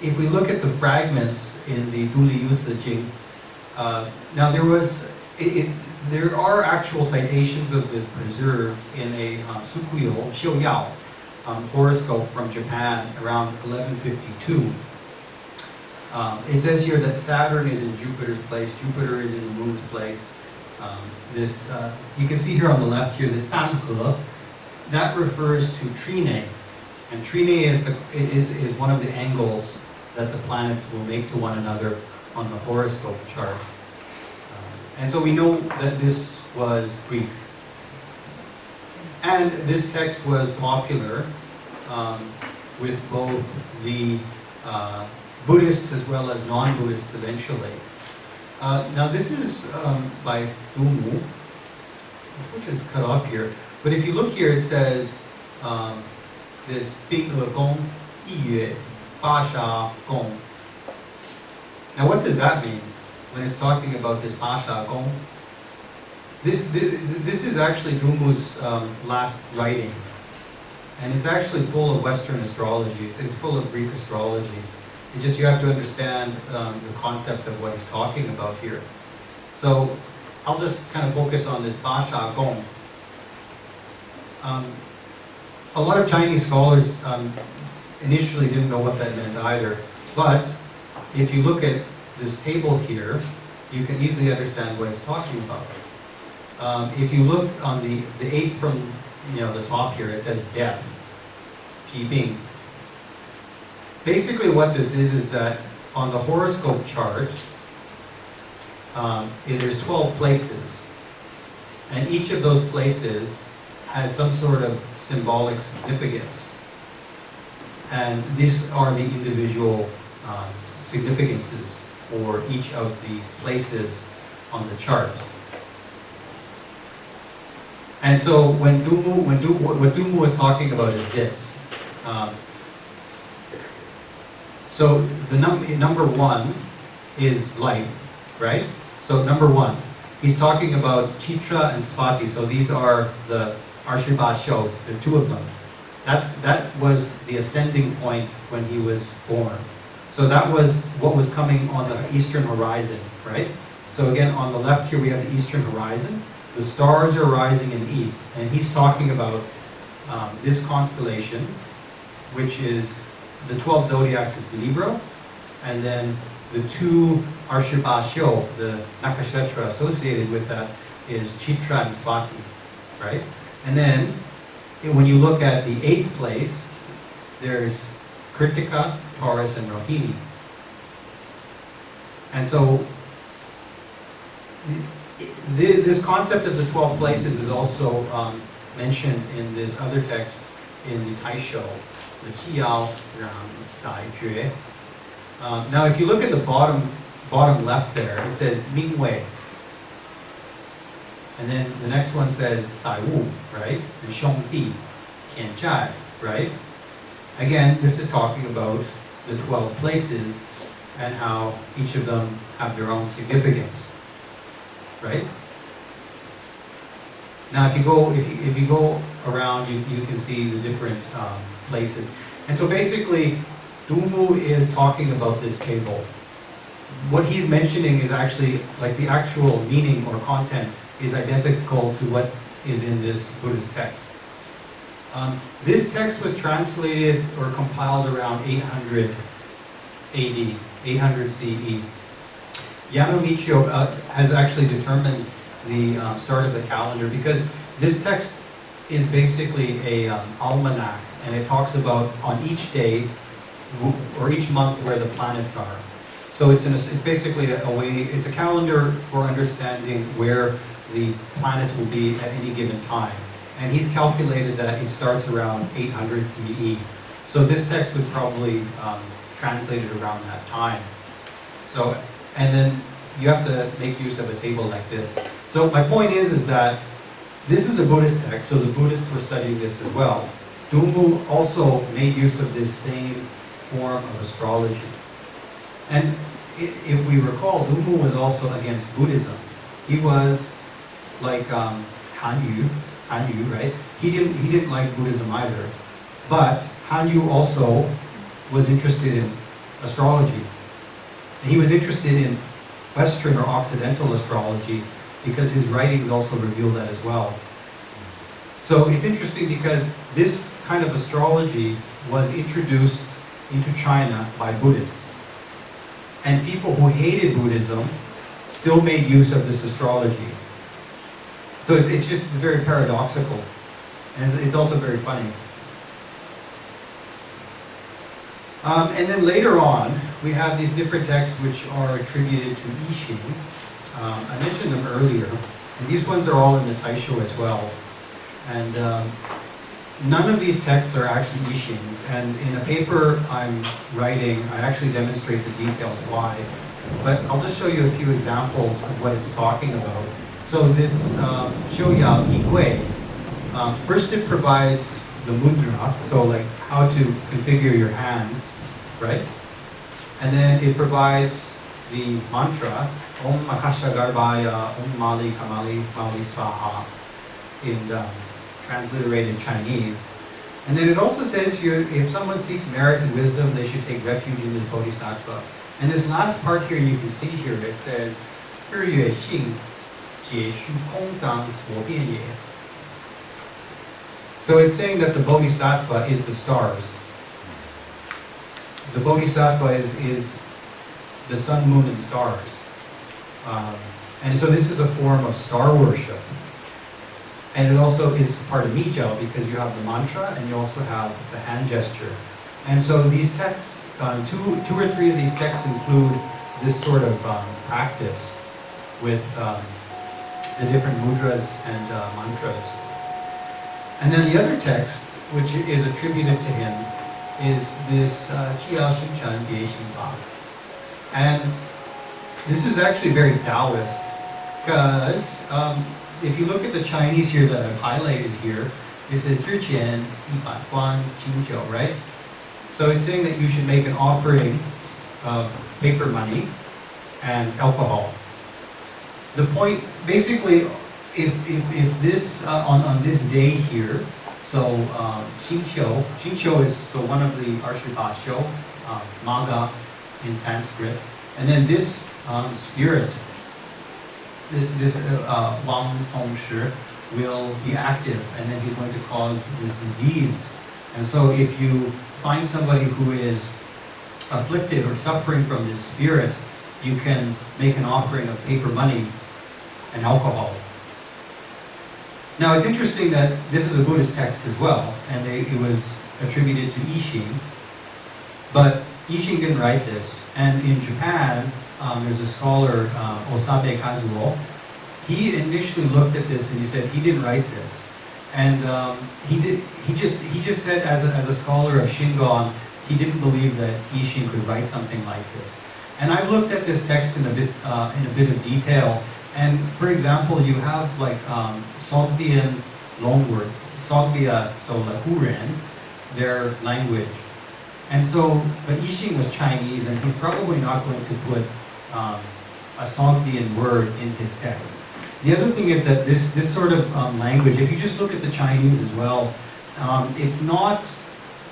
if we look at the fragments in the Duli Yusi Jing, uh, now there was, it, it, there are actual citations of this preserved in a um, Sukuyo, Xiu Yao, Um, horoscope from Japan around eleven fifty-two. Um, it says here that Saturn is in Jupiter's place, Jupiter is in the moon's place. Um, this, uh, you can see here on the left here, the Sanhe, that refers to Trine. And Trine is, the, is, is one of the angles that the planets will make to one another on the horoscope chart. Um, and so we know that this was Greek. And this text was popular um, with both the uh, Buddhists as well as non-Buddhists eventually. Uh, now this is um, by Dumu. Unfortunately it's cut off here. But if you look here, it says um, this Pingree Gong, Yiyue, Pasha Gong. Now what does that mean when it's talking about this Pasha Gong? This, this, this is actually Dumu's um, last writing, and it's actually full of Western astrology. It's, it's full of Greek astrology. It's just you have to understand um, the concept of what he's talking about here. So I'll just kind of focus on this Pasha Gong. Um, a lot of Chinese scholars um, initially didn't know what that meant either, but if you look at this table here, you can easily understand what he's talking about. Um, if you look on the, the eighth from, you know, the top here, it says death, Qibing. Basically what this is is that on the horoscope chart, um, there's twelve places. And each of those places has some sort of symbolic significance. And these are the individual um, significances for each of the places on the chart. And so when Dumu, when Dumu, what Dumu was talking about is this. Um, so the num number one is life, right? So number one, he's talking about Chitra and Swati. So these are the Arshibasho, the two of them. That's, that was the ascending point when he was born. So that was what was coming on the eastern horizon, right? So again, on the left here, we have the eastern horizon. The stars are rising in the east, and he's talking about um, this constellation, which is the twelve zodiacs, it's Libra, and then the two Arshibasho, the nakshatra associated with that, is Chitra and Swati, right? And then, when you look at the eighth place, there's Kritika, Taurus, and Rohini. And so, this concept of the twelve places is also um, mentioned in this other text in the Taisho, the Ji Yao Cai Jue. Um, now, if you look at the bottom bottom left there, it says Ming Wei, and then the next one says Sai Wu, right? And Shong Bi, Tian Chai, right? Again, this is talking about the twelve places and how each of them have their own significance, right? Now, if you go, if you, if you go around, you, you can see the different um, places. And so basically, Dumu is talking about this table. What he's mentioning is actually, like the actual meaning or content is identical to what is in this Buddhist text. Um, this text was translated or compiled around eight hundred A D, eight hundred C E. Yano Michio uh, has actually determined the uh, start of the calendar because this text is basically a um, almanac, and it talks about on each day or each month where the planets are. So it's, an, it's basically a way, it's a calendar for understanding where the planets will be at any given time. And he's calculated that it starts around eight hundred C E. So this text was probably um, translated around that time. So, and then you have to make use of a table like this. So my point is, is that this is a Buddhist text, so the Buddhists were studying this as well. Dumu also made use of this same form of astrology. And if we recall, Dumu was also against Buddhism. He was like um, Han Yu, Han Yu, right? He didn't, he didn't like Buddhism either. But Han Yu also was interested in astrology. And he was interested in Western or Occidental astrology, because his writings also reveal that as well. So it's interesting because this kind of astrology was introduced into China by Buddhists. And people who hated Buddhism still made use of this astrology. So it's, it's just very paradoxical. And it's also very funny. Um, and then later on, we have these different texts which are attributed to Yixing. Um, I mentioned them earlier, and these ones are all in the Taisho as well. And um, none of these texts are actually Yixings, and in a paper I'm writing, I actually demonstrate the details why. But I'll just show you a few examples of what it's talking about. So this um, Xiu Yao Jing, um, first it provides the mudra, so like how to configure your hands, right? And then it provides the mantra, Om Akasha Garbhaya, Om Mali Kamali Mali Saha, in um, transliterated Chinese. And then it also says here, if someone seeks merit and wisdom, they should take refuge in this bodhisattva. And this last part here, you can see here, it says, Yue Xing Jie Shu Kong Zang Suo Bian Ye. So it's saying that the bodhisattva is the stars. The bodhisattva is, is the sun, moon, and stars. Um, and so this is a form of star worship. And it also is part of Mijiao because you have the mantra and you also have the hand gesture. And so these texts, um, two, two or three of these texts include this sort of um, practice with um, the different mudras and uh, mantras. And then the other text, which is attributed to him, is this Qi Yao Xing Chan Bie Xing Ba. And this is actually very Taoist, because um, if you look at the Chinese here that I've highlighted here, it says Zhi Qian, Yi Ban Guan, Qing Jiu, right? So it's saying that you should make an offering of paper money and alcohol. The point, basically, if if, if this, uh, on, on this day here, so um, Qing Jiu, Qing Jiu is so one of the Arshita Shou, um, Maga in Sanskrit, and then this Um, spirit, this this uh, Wang Song Shi will be active, and then he's going to cause this disease. And so, if you find somebody who is afflicted or suffering from this spirit, you can make an offering of paper money and alcohol. Now, it's interesting that this is a Buddhist text as well, and they, it was attributed to Yixing, but Yixing didn't write this. And in Japan, Um, there's a scholar, uh, Osabe Kazuo. He initially looked at this and he said he didn't write this, and um, he did. He just he just said as a, as a scholar of Shingon, he didn't believe that Yixing could write something like this. And I've looked at this text in a bit uh, in a bit of detail. And for example, you have like um, Sogdian long words, Sogdia, so like Huren, their language. And so, but Yixing was Chinese, and he's probably not going to put um, a Sogdian word in his text. The other thing is that this, this sort of um, language, if you just look at the Chinese as well, um, it's not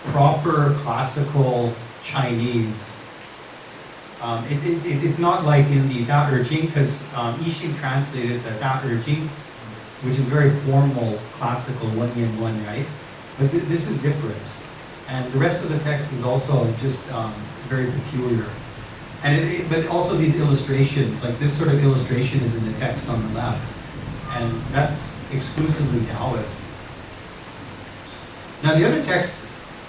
proper classical Chinese. Um, it, it, it, it's not like in the Da Er Jing, because um, Yixing translated the Da Er Jing, which is very formal, classical, one yin, one right. But th this is different. And the rest of the text is also just um, very peculiar. And it, it, but also these illustrations, like this sort of illustration is in the text on the left. And that's exclusively Taoist. Now the other text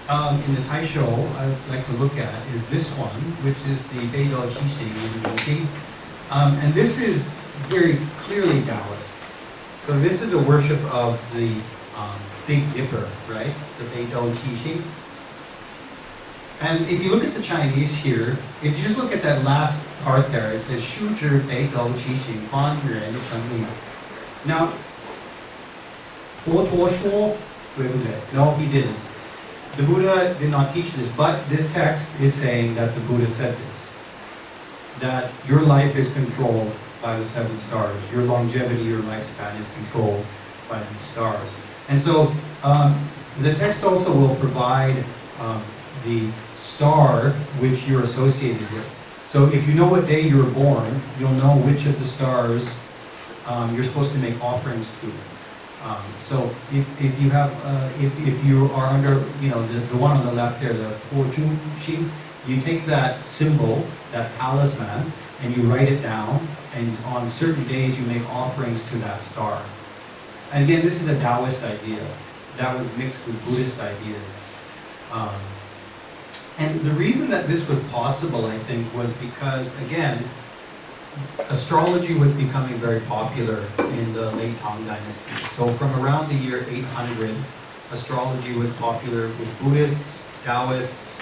um, in the Taisho I'd like to look at is this one, which is the Beidou Qixing. Um, and this is very clearly Taoist. So this is a worship of the um, Big Dipper, right? The Beidou Qixing. And if you look at the Chinese here, if you just look at that last part there, it says Shu Zhi Beidou Qixing Fan Yuan Sheng. Now, Fo Tuo Shuo, no, he didn't. The Buddha did not teach this, but this text is saying that the Buddha said this, that your life is controlled by the seven stars. Your longevity, your lifespan is controlled by these stars. And so um, the text also will provide um, the star which you're associated with. So if you know what day you were born, you'll know which of the stars um, you're supposed to make offerings to. Um, so if, if you have, uh, if, if you are under, you know, the, the one on the left there, the Po Chu Shi, you take that symbol, that talisman, and you write it down, and on certain days you make offerings to that star. And again, this is a Taoist idea that was mixed with Buddhist ideas. Um, and the reason that this was possible, I think, was because, again, astrology was becoming very popular in the late Tang Dynasty. So from around the year eight hundred, astrology was popular with Buddhists, Taoists,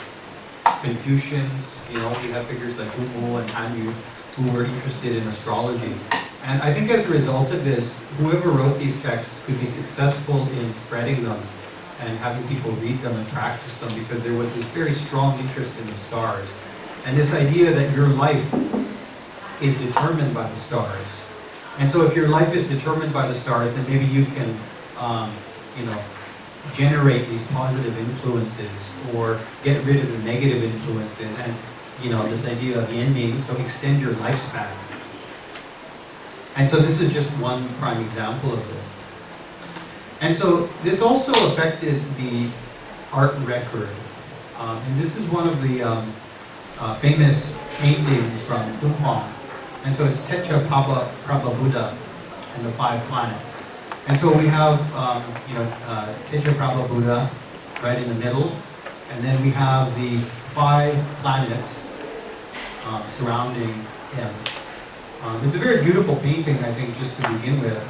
Confucians. You know, we have figures like Dumu and Han Yu who were interested in astrology. And I think as a result of this, whoever wrote these texts could be successful in spreading them and having people read them and practice them, because there was this very strong interest in the stars. And this idea that your life is determined by the stars. And so if your life is determined by the stars, then maybe you can, um, you know, generate these positive influences or get rid of the negative influences. And, you know, this idea of ending, so extend your lifespan. And so this is just one prime example of this. And so this also affected the art record. Um, and this is one of the um, uh, famous paintings from Bukong. And so it's Tetra Prabhupada and the Five Planets. And so we have um, you know, uh, Tetra Prabhupada right in the middle. And then we have the five planets uh, surrounding him. Um, it's a very beautiful painting, I think, just to begin with.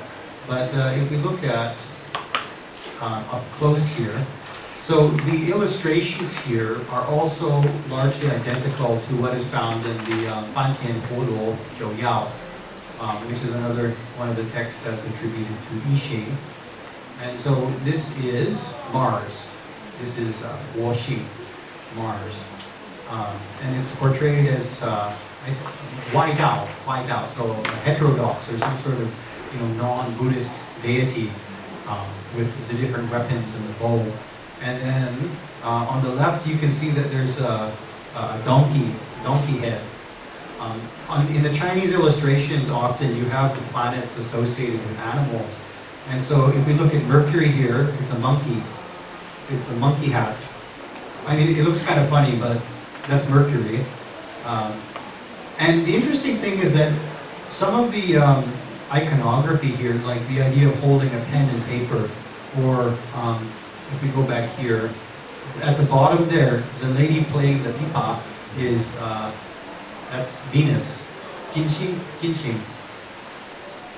But uh, if we look at uh, up close here, so the illustrations here are also largely identical to what is found in the Fan Tian Po Luo Zhou Yao, which is another one of the texts that's attributed to Yixing. And so this is Mars. This is Guo Xing, Mars. Um, and it's portrayed as uh, Wai Dao, Wai Dao, so a heterodox or some sort of, you know, non-Buddhist deity um, with the different weapons and the bow. And then uh, on the left, you can see that there's a, a donkey, donkey head. Um, on, in the Chinese illustrations, often you have the planets associated with animals. And so if we look at Mercury here, it's a monkey, it's a monkey hat. I mean, it looks kind of funny, but that's Mercury. Um, And the interesting thing is that some of the um, iconography here, like the idea of holding a pen and paper, or um, if we go back here, at the bottom there, the lady playing the pipa is, uh, that's Venus, Jinqing, Jinqing.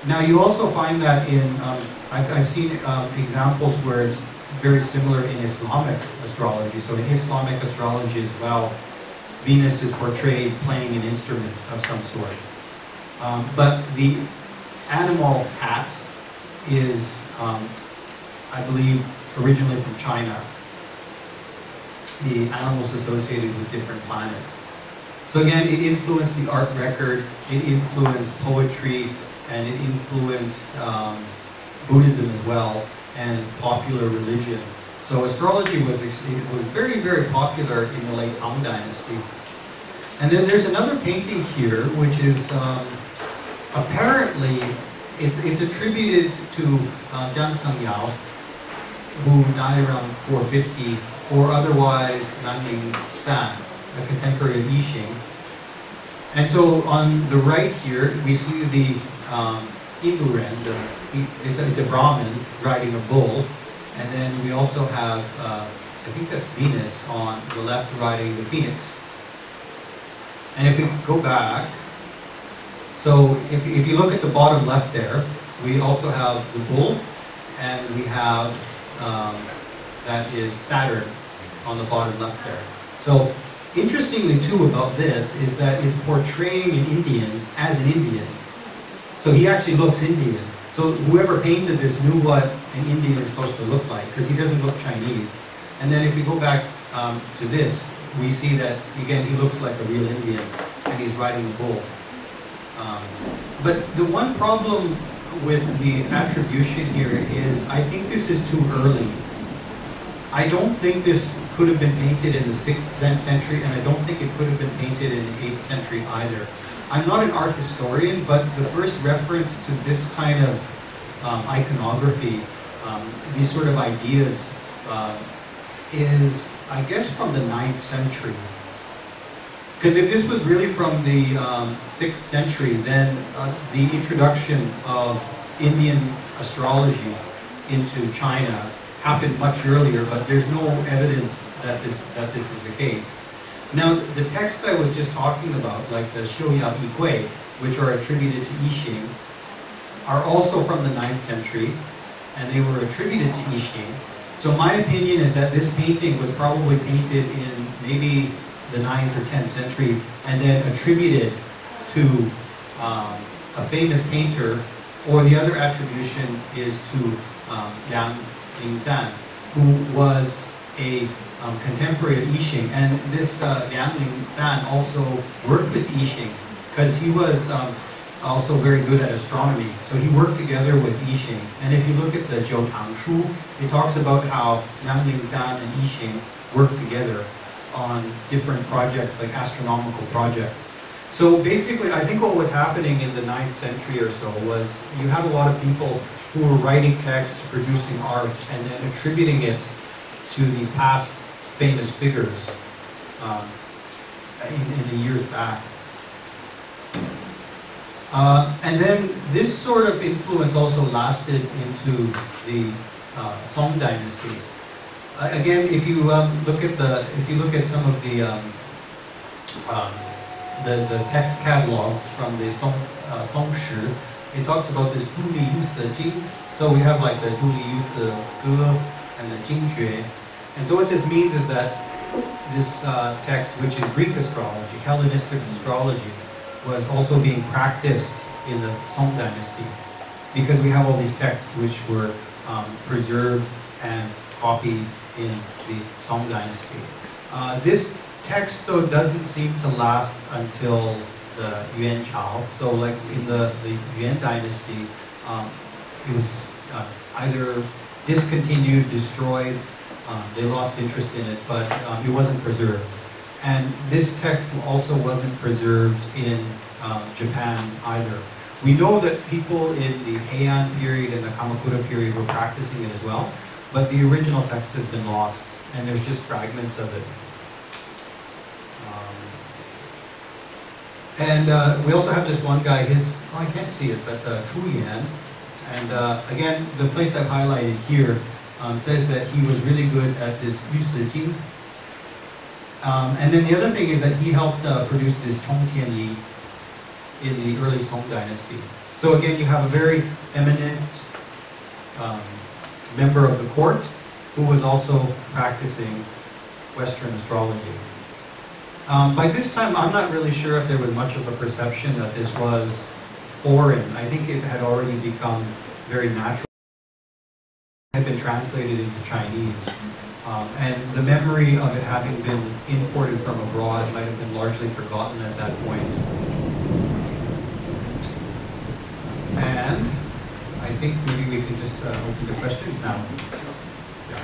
Now you also find that in, um, I've, I've seen um, examples where it's very similar in Islamic astrology, so in Islamic astrology as well, Venus is portrayed playing an instrument of some sort. Um, but the animal hat is, um, I believe, originally from China. the animals associated with different planets. So again, it influenced the art record, it influenced poetry, and it influenced um, Buddhism as well, and popular religion. So astrology was, it was very, very popular in the late Han Dynasty. And then there's another painting here, which is um, apparently, it's, it's attributed to uh, Zhang Sengyao, who died around four fifty, or otherwise Nanning San, a contemporary of Yixing. And so on the right here, we see the um, Imburen, it's, it's a Brahmin riding a bull. And then we also have, uh, I think that's Venus on the left riding the phoenix. And if we go back, so if, if you look at the bottom left there, we also have the bull, and we have, um, that is Saturn on the bottom left there. So interestingly too about this is that it's portraying an Indian as an Indian. So he actually looks Indian. So whoever painted this knew what an Indian is supposed to look like, because he doesn't look Chinese. And then if we go back um, to this, we see that, again, he looks like a real Indian, and he's riding a bull. Um, but the one problem with the attribution here is, I think this is too early. I don't think this could have been painted in the sixth century, and I don't think it could have been painted in the eighth century either. I'm not an art historian, but the first reference to this kind of um, iconography, um, these sort of ideas, uh, is, I guess, from the ninth century. Because if this was really from the um, sixth century, then uh, the introduction of Indian astrology into China happened much earlier, but there's no evidence that this, that this is the case. Now, the texts I was just talking about, like the Xiu Yao Jing, which are attributed to Yixing, are also from the ninth century, and they were attributed to Yixing. So my opinion is that this painting was probably painted in maybe the ninth or tenth century and then attributed to um, a famous painter, or the other attribution is to um, Yang Jingfeng, who was a um, contemporary of Yixing. And this uh, Yang Jingfeng also worked with Yixing, because he was um, also very good at astronomy. So he worked together with Yixing. And if you look at the Jiu Tang Shu, it talks about how Yang Jingfeng and Yixing worked together on different projects, like astronomical projects. So basically, I think what was happening in the ninth century or so was you had a lot of people who were writing texts, producing art, and then attributing it to these past famous figures um, in, in the years back. Uh, and then this sort of influence also lasted into the uh, Song Dynasty. Uh, again, if you um, look at the, if you look at some of the um, um, the, the text catalogs from the Song uh, Song Shi, it talks about this Duli Yusi Jing. So we have like the Duli Yusi Jing and the Jing Jue. And so what this means is that this uh, text, which is Greek astrology, Hellenistic astrology, was also being practiced in the Song Dynasty, because we have all these texts which were um, preserved and copied in the Song Dynasty. Uh, this text, though, doesn't seem to last until the Yuan Chao. So, like in the, the Yuan Dynasty, um, it was uh, either discontinued, destroyed, um, they lost interest in it, but um, it wasn't preserved. And this text also wasn't preserved in um, Japan either. We know that people in the Heian period and the Kamakura period were practicing it as well, but the original text has been lost, and there's just fragments of it. Um, and uh, we also have this one guy, his, oh, I can't see it, but uh, Chu Yan. And uh, again, the place I've highlighted here um, says that he was really good at this Yusijing. Um, and then the other thing is that he helped uh, produce this Chongtianli in the early Song Dynasty. So again, you have a very eminent um, member of the court who was also practicing Western astrology. Um, by this time, I'm not really sure if there was much of a perception that this was foreign. I think it had already become very natural. It had been translated into Chinese. Um, and the memory of it having been imported from abroad might have been largely forgotten at that point. And I think maybe we can just uh, open to questions now. Yeah.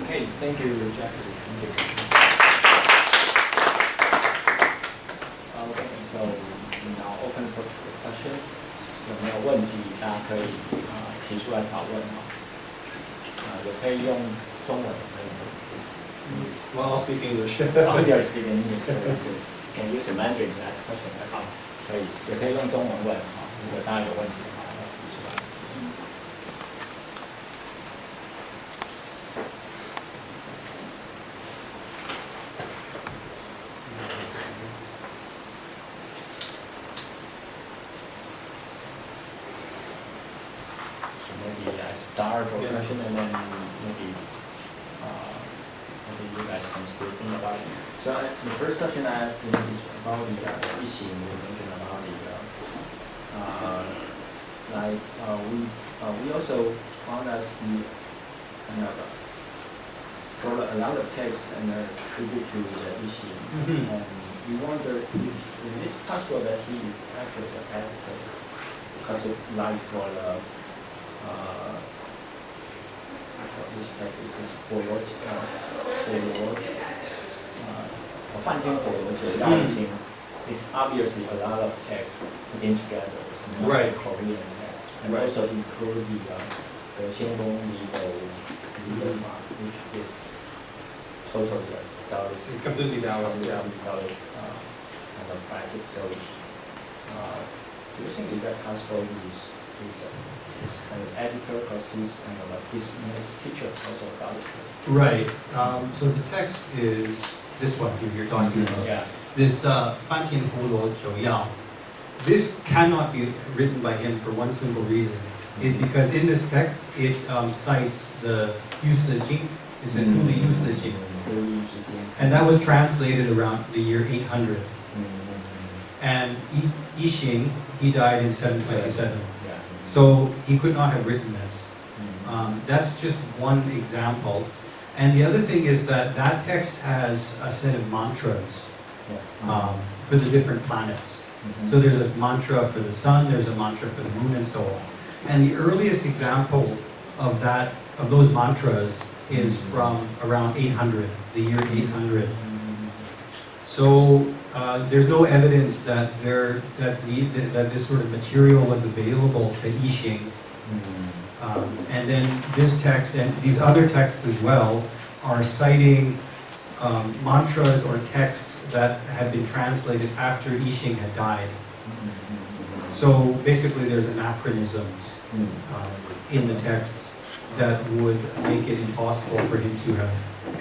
Okay, thank you, Jeffrey. Uh, okay, so now open for questions. 有没有问题大家可以 提出来讨论 Well, I'll speak English. Oh, you're speaking English. Can use the Mandarin to ask questions. 可以，也可以用中文问。 Start for question, and then maybe, uh, maybe you guys can still think about it. So I, the first question I asked is about the uh, issue you mentioned about the uh, uh, like uh, we uh, we also found that the kind of sort of a lot of text and uh, tribute to the issue, mm-hmm. and we wonder if, if it's possible that he is actually a pastor because of life for the. Uh, This practice is for what? Uh, for what? Uh, mm. It's obviously a lot of text put in together. It's not right. Korean text. And right. also include the uh, the Xinglong legal legal mark, which is totally Taoist. It's completely Taoist. Yeah. Taoist uh, kind of practice. So, uh, do you think is that possible? Is is uh, kind of editor, because he's kind of like his teacher also about it. Right. Um, so the text is this one here you're talking mm-hmm. about. Yeah. This Fan Tian Hu Luo Zhou Yao. This cannot be written by him for one simple reason, mm-hmm. is because in this text it um, cites the Yusi Jing. It's a Duli Yusi Jing. And that was translated around the year eight hundred. Mm-hmm. And Yixing, he died in seven twenty-seven. So he could not have written this. Mm-hmm. um, that's just one example. And the other thing is that that text has a set of mantras yeah. um, for the different planets. Mm-hmm. So there's a mantra for the sun, there's a mantra for the moon, and so on. And the earliest example of that, of those mantras, is mm-hmm. from around eight hundred, the year eight hundred. Mm-hmm. So. Uh, there's no evidence that there that the, that this sort of material was available to Yixing, mm-hmm. um, and then this text and these other texts as well are citing um, mantras or texts that had been translated after Yixing had died. Mm-hmm. So basically, there's anachronisms mm-hmm. um, in the texts that would make it impossible for him to have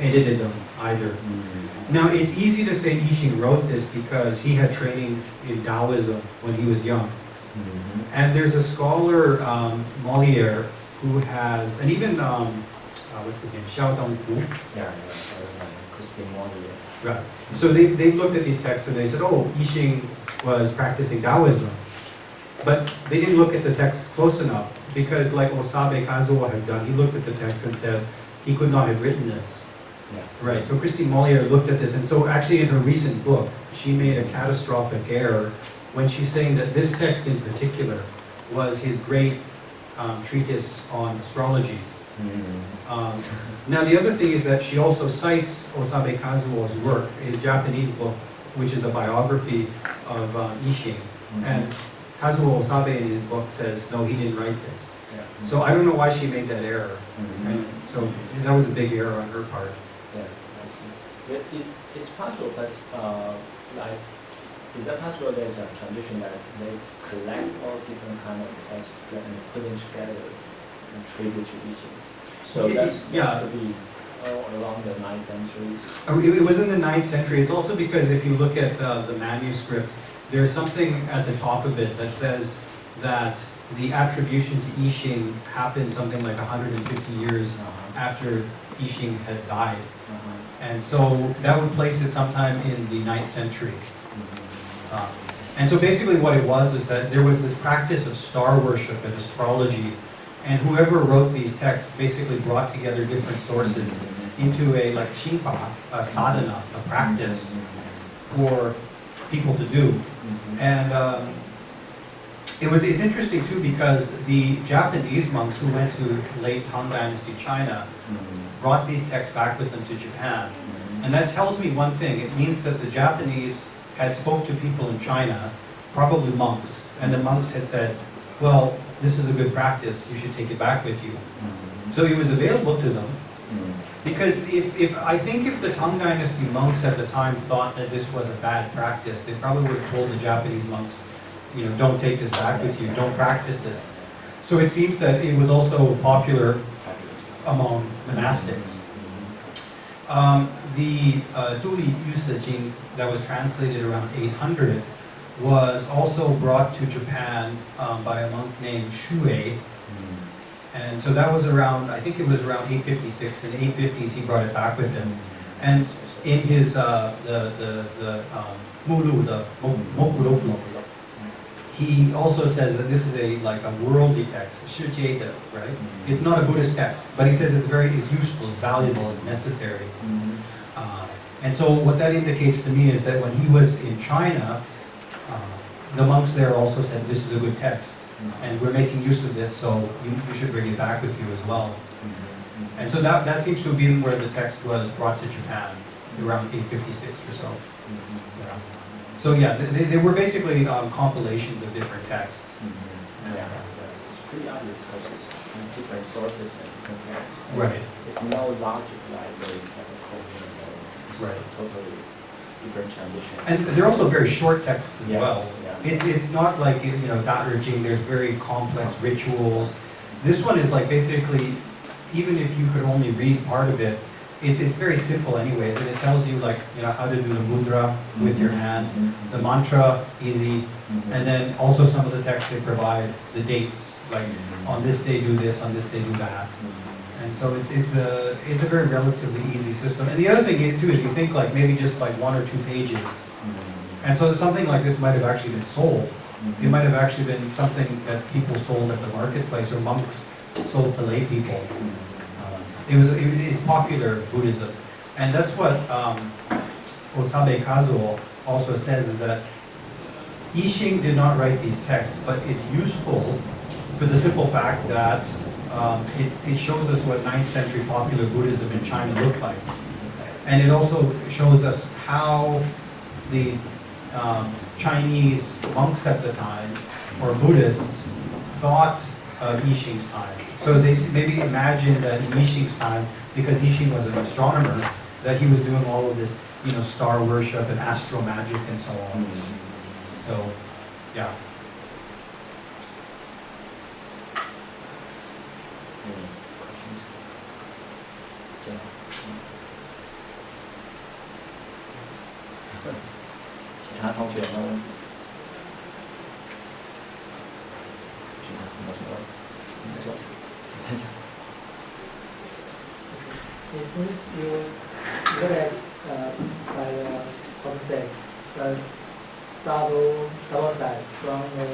edited them either. Mm-hmm. Now, it's easy to say Yixing wrote this because he had training in Taoism when he was young. Mm-hmm. And there's a scholar, um, Moliere, who has, and even, um, uh, what's his name, Xiao Donghu? Yeah, yeah, Christine Moliere. Right. So they, they looked at these texts and they said, oh, Yixing was practicing Taoism. But they didn't look at the text close enough because, like Osabe Kazuo has done, he looked at the text and said he could not have written this. Yeah. Right, so Christine Moliere looked at this, and so actually in her recent book, she made a catastrophic error when she's saying that this text in particular was his great um, treatise on astrology. Mm-hmm. um, now the other thing is that she also cites Osabe Kazuo's work, his Japanese book, which is a biography of um, Yixing, mm-hmm. and Kazuo Osabe in his book says, no, he didn't write this. Yeah. Mm-hmm. So I don't know why she made that error. Mm-hmm. Right? So that was a big error on her part. It, it's, it's possible, but uh, like, is that possible there's a tradition that they collect all different kind of texts and put them together and tribute to each other? So it, that's yeah. to be all around the ninth century? It, it was in the ninth century. It's also because if you look at uh, the manuscript, there's something at the top of it that says that the attribution to Yixing happened something like one hundred fifty years uh-huh. after Yixing had died. Uh-huh. And so that would place it sometime in the ninth century. Mm-hmm. um, and so basically what it was is that there was this practice of star worship and astrology And whoever wrote these texts basically brought together different sources into a, like, shiva, a sadhana, a practice for people to do. And um, it was, it's interesting, too, because the Japanese monks who went to late Tang Dynasty China brought these texts back with them to Japan. And that tells me one thing. It means that the Japanese had spoke to people in China, probably monks, and the monks had said, well, this is a good practice, you should take it back with you. Mm-hmm. So it was available to them. Mm-hmm. Because if, if I think if the Tang Dynasty monks at the time thought that this was a bad practice, they probably would have told the Japanese monks, you know, don't take this back with you, don't practice this. So it seems that it was also popular among monastics. Um, the uh, Duli Yusi Jing that was translated around eight hundred was also brought to Japan um, by a monk named Shuei. Mm-hmm. And so that was around, I think it was around eight fifty-six, and eight fifties he brought it back with him. And in his, uh, the, the, the um, Mulu, the Mokuroku, he also says that this is a, like a worldly text, Shujeda, right? Mm-hmm. It's not a Buddhist text, but he says it's very, it's useful, it's valuable, it's necessary. Mm-hmm. uh, and so what that indicates to me is that when he was in China, the monks there also said, this is a good text, mm-hmm. and we're making use of this, so you, you should bring it back with you as well. Mm-hmm. And so that, that seems to have been where the text was brought to Japan, around eight fifty-six or so. Mm-hmm. Yeah. So yeah, they, they were basically um, compilations of different texts. Mm-hmm. Yeah. Yeah. It's pretty obvious because it's different sources and different texts. Right. It's no logic library like a coherent or right. Totally different tradition. And they're also very short texts as yeah. well. It's, it's not like, you know, Dao Jing, there's very complex rituals. This one is like basically, even if you could only read part of it, it it's very simple anyways, and it tells you, like, you know, how to do the mudra with your hand, the mantra, easy, and then also some of the texts they provide, the dates, like on this day do this, on this day do that. And so it's, it's, a, it's a very relatively easy system. And the other thing is, too, is you think like maybe just like one or two pages. And so something like this might have actually been sold. Mm-hmm. It might have actually been something that people sold at the marketplace, or monks sold to lay people. Mm-hmm. uh, it was it, it popular Buddhism. And that's what um, Osabe Kazuo also says, is that Yixing did not write these texts, but it's useful for the simple fact that um, it, it shows us what ninth century popular Buddhism in China looked like. And it also shows us how the Um, Chinese monks at the time, or Buddhists, thought of Yixing's time. So they maybe imagined that in Yixing's time, because Yixing was an astronomer, that he was doing all of this, you know, star worship and astro magic and so on. So, yeah. Since you look at uh, by uh, how to say the double double side from the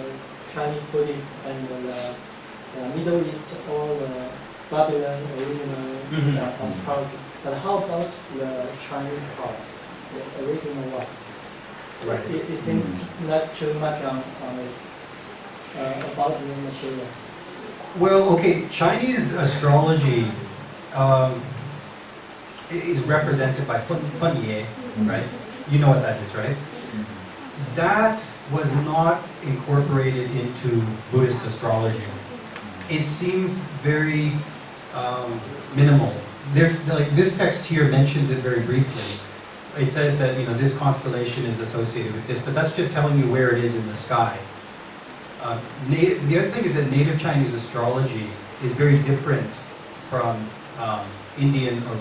Chinese Buddhists and the, the Middle East or the Babylon original uh, astrology, but how about the Chinese part, the original one? Right. It, it seems not too much on, on it, uh, about the material. Well, okay, Chinese astrology um, is represented by Fenye, right? You know what that is, right? That was not incorporated into Buddhist astrology. It seems very um, minimal. There's, like, this text here mentions it very briefly. It says that, you know, this constellation is associated with this, but that's just telling you where it is in the sky. Uh, native, the other thing is that native Chinese astrology is very different from um, Indian or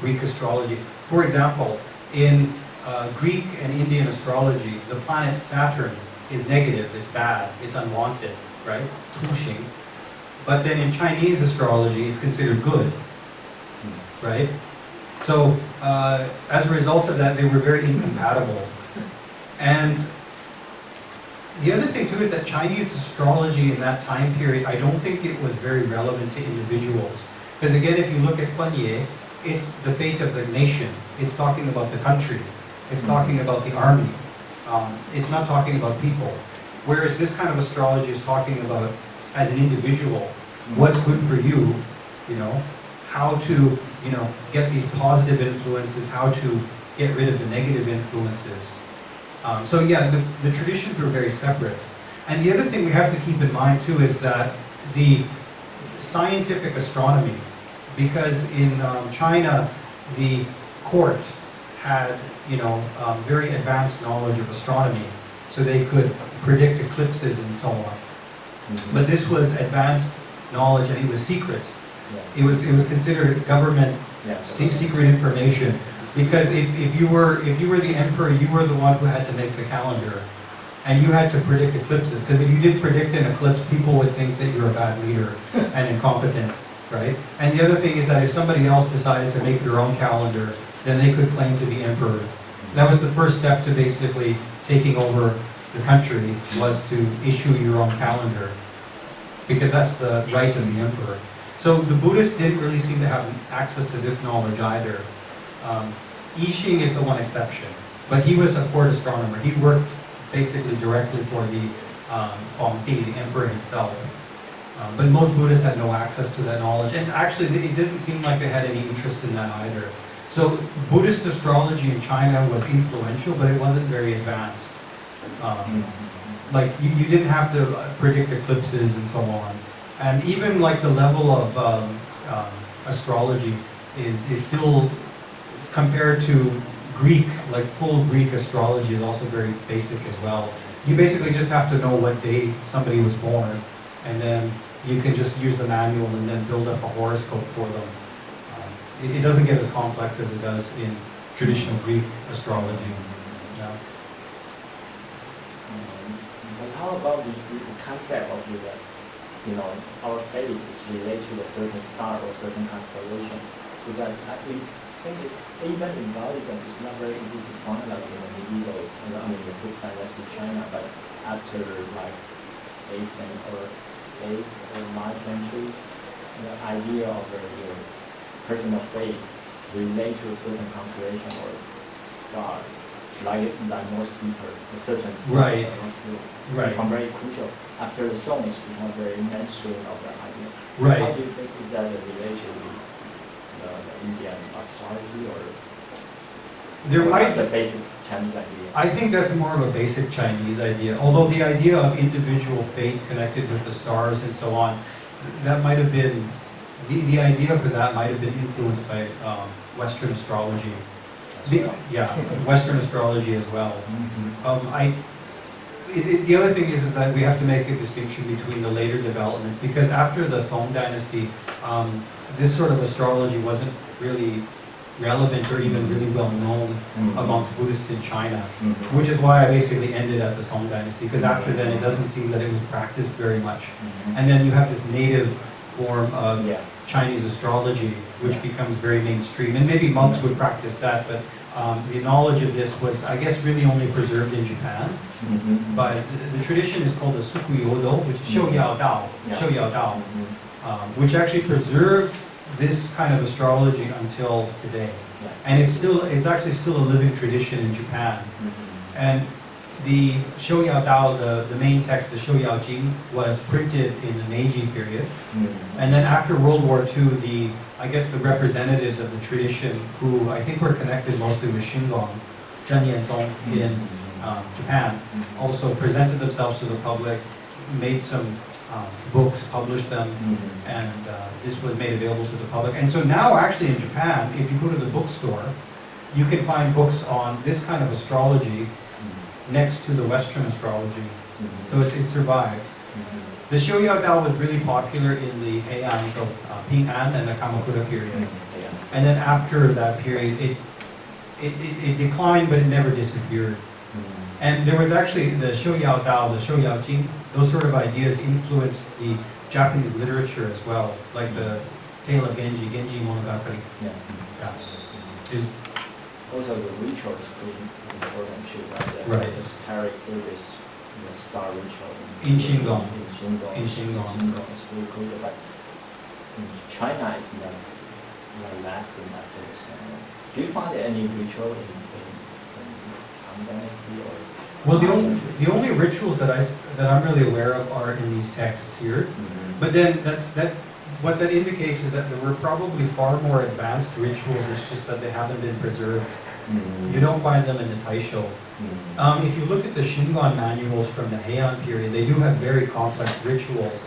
Greek astrology. For example, in uh, Greek and Indian astrology, the planet Saturn is negative, it's bad, it's unwanted, right? Tushing. But then in Chinese astrology, it's considered good, right? So, uh, as a result of that, they were very incompatible. And The other thing too is that Chinese astrology in that time period, I don't think it was very relevant to individuals. Because again, if you look at Huan Ye, it's the fate of the nation. It's talking about the country. It's talking about the army. Um, it's not talking about people. Whereas this kind of astrology is talking about, as an individual, what's good for you, you know, how to, you know, get these positive influences, how to get rid of the negative influences. Um, so yeah, the, the traditions were very separate. And the other thing we have to keep in mind too is that the scientific astronomy, because in um, China, the court had, you know, um, very advanced knowledge of astronomy, so they could predict eclipses and so on. Mm-hmm. But this was advanced knowledge, and it was secret. Yeah. It was it was considered government yeah. secret information, because if, if you were if you were the emperor, you were the one who had to make the calendar, and you had to predict eclipses. Because if you did predict an eclipse, people would think that you're a bad leader and incompetent, right? And the other thing is that if somebody else decided to make their own calendar, then they could claim to be emperor. That was the first step to basically taking over the country, was to issue your own calendar, because that's the right of the emperor. So the Buddhists didn't really seem to have access to this knowledge either. Um, Yixing is the one exception, but he was a court astronomer. He worked basically directly for the Huangdi, um, the emperor himself. Um, but most Buddhists had no access to that knowledge, and actually it didn't seem like they had any interest in that either. So Buddhist astrology in China was influential, but it wasn't very advanced. Um, like you, you didn't have to predict eclipses and so on, and even like the level of um, um, astrology is, is still compared to Greek, like full Greek astrology is also very basic as well. You basically just have to know what day somebody was born, and then you can just use the manual and then build up a horoscope for them. Um, it, it doesn't get as complex as it does in traditional Greek astrology. Yeah. How about the, the concept of the, you know, our faith is related to a certain star or certain constellation? Because I think it's, even in Taoism, it's not very easy to find, like in the medieval, I mean the sixth dynasty China, but after like eighth and or eighth or ninth century, the idea of the, the personal faith related to a certain constellation or star. Like, like more steeper, a certain right, right, become very crucial. After the Song, it's become very mainstream of that idea. Right. How do you think is that related to the, the Indian astrology, or there or might be a basic Chinese idea? I think that's more of a basic Chinese idea. Although the idea of individual fate connected with the stars and so on, that might have been the the idea for that might have been influenced by um, Western astrology. The, yeah, Western astrology as well. Mm-hmm. um, I, it, it, the other thing is, is that we have to make a distinction between the later developments, because after the Song Dynasty, um, this sort of astrology wasn't really relevant or even really well known mm-hmm. amongst Buddhists in China, mm-hmm. which is why I basically ended at the Song Dynasty, because after then it doesn't seem that it was practiced very much. Mm-hmm. And then you have this native form of yeah. Chinese astrology, which yeah. becomes very mainstream, and maybe monks would practice that, but um, the knowledge of this was, I guess, really only preserved in Japan. Mm-hmm. But the, the tradition is called the Sukuyodo, which is Xiu Yao Dao, Xiu Yao Dao, which actually preserved this kind of astrology until today, yeah. and it's still, it's actually still a living tradition in Japan. Mm-hmm. And the Xiu Yao Dao, the, the main text, the Xiu Yao Jing, was printed in the Meiji period. Mm-hmm. And then after World War Two, the, I guess the representatives of the tradition, who I think were connected mostly with Shingon, Zhen Yanzong in um, Japan, mm-hmm. also presented themselves to the public, made some um, books, published them, mm-hmm. and uh, this was made available to the public. And so now actually in Japan, if you go to the bookstore, you can find books on this kind of astrology next to the Western astrology. Mm-hmm. So it, it survived. Mm-hmm. The Xiu Yao Dao was really popular in the Heian, so uh, Ping'an and the Kamakura period. Mm-hmm. yeah. And then after that period, it it, it, it declined, but it never disappeared. Mm-hmm. And there was actually the Xiu Yao Dao, the Xiu Yao Jing, those sort of ideas influenced the Japanese literature as well, like the Tale of Genji, Genji Monogatari. Yeah. Yeah. Is also the rituals being important too, right? The, right. The esoteric Buddhist the Star Ritual in Qingdong. In Qingdong. It's very close, but in China it's not, not lasting after this. Uh, do you find any ritual in, in, in Tang Dynasty or? Well, the only the only rituals that I that I'm really aware of are in these texts here. Mm-hmm. But then that's that. What that indicates is that there were probably far more advanced rituals, it's just that they haven't been preserved. Mm-hmm. You don't find them in the Taisho. Mm-hmm. Um, if you look at the Shingon manuals from the Heian period, they do have very complex rituals.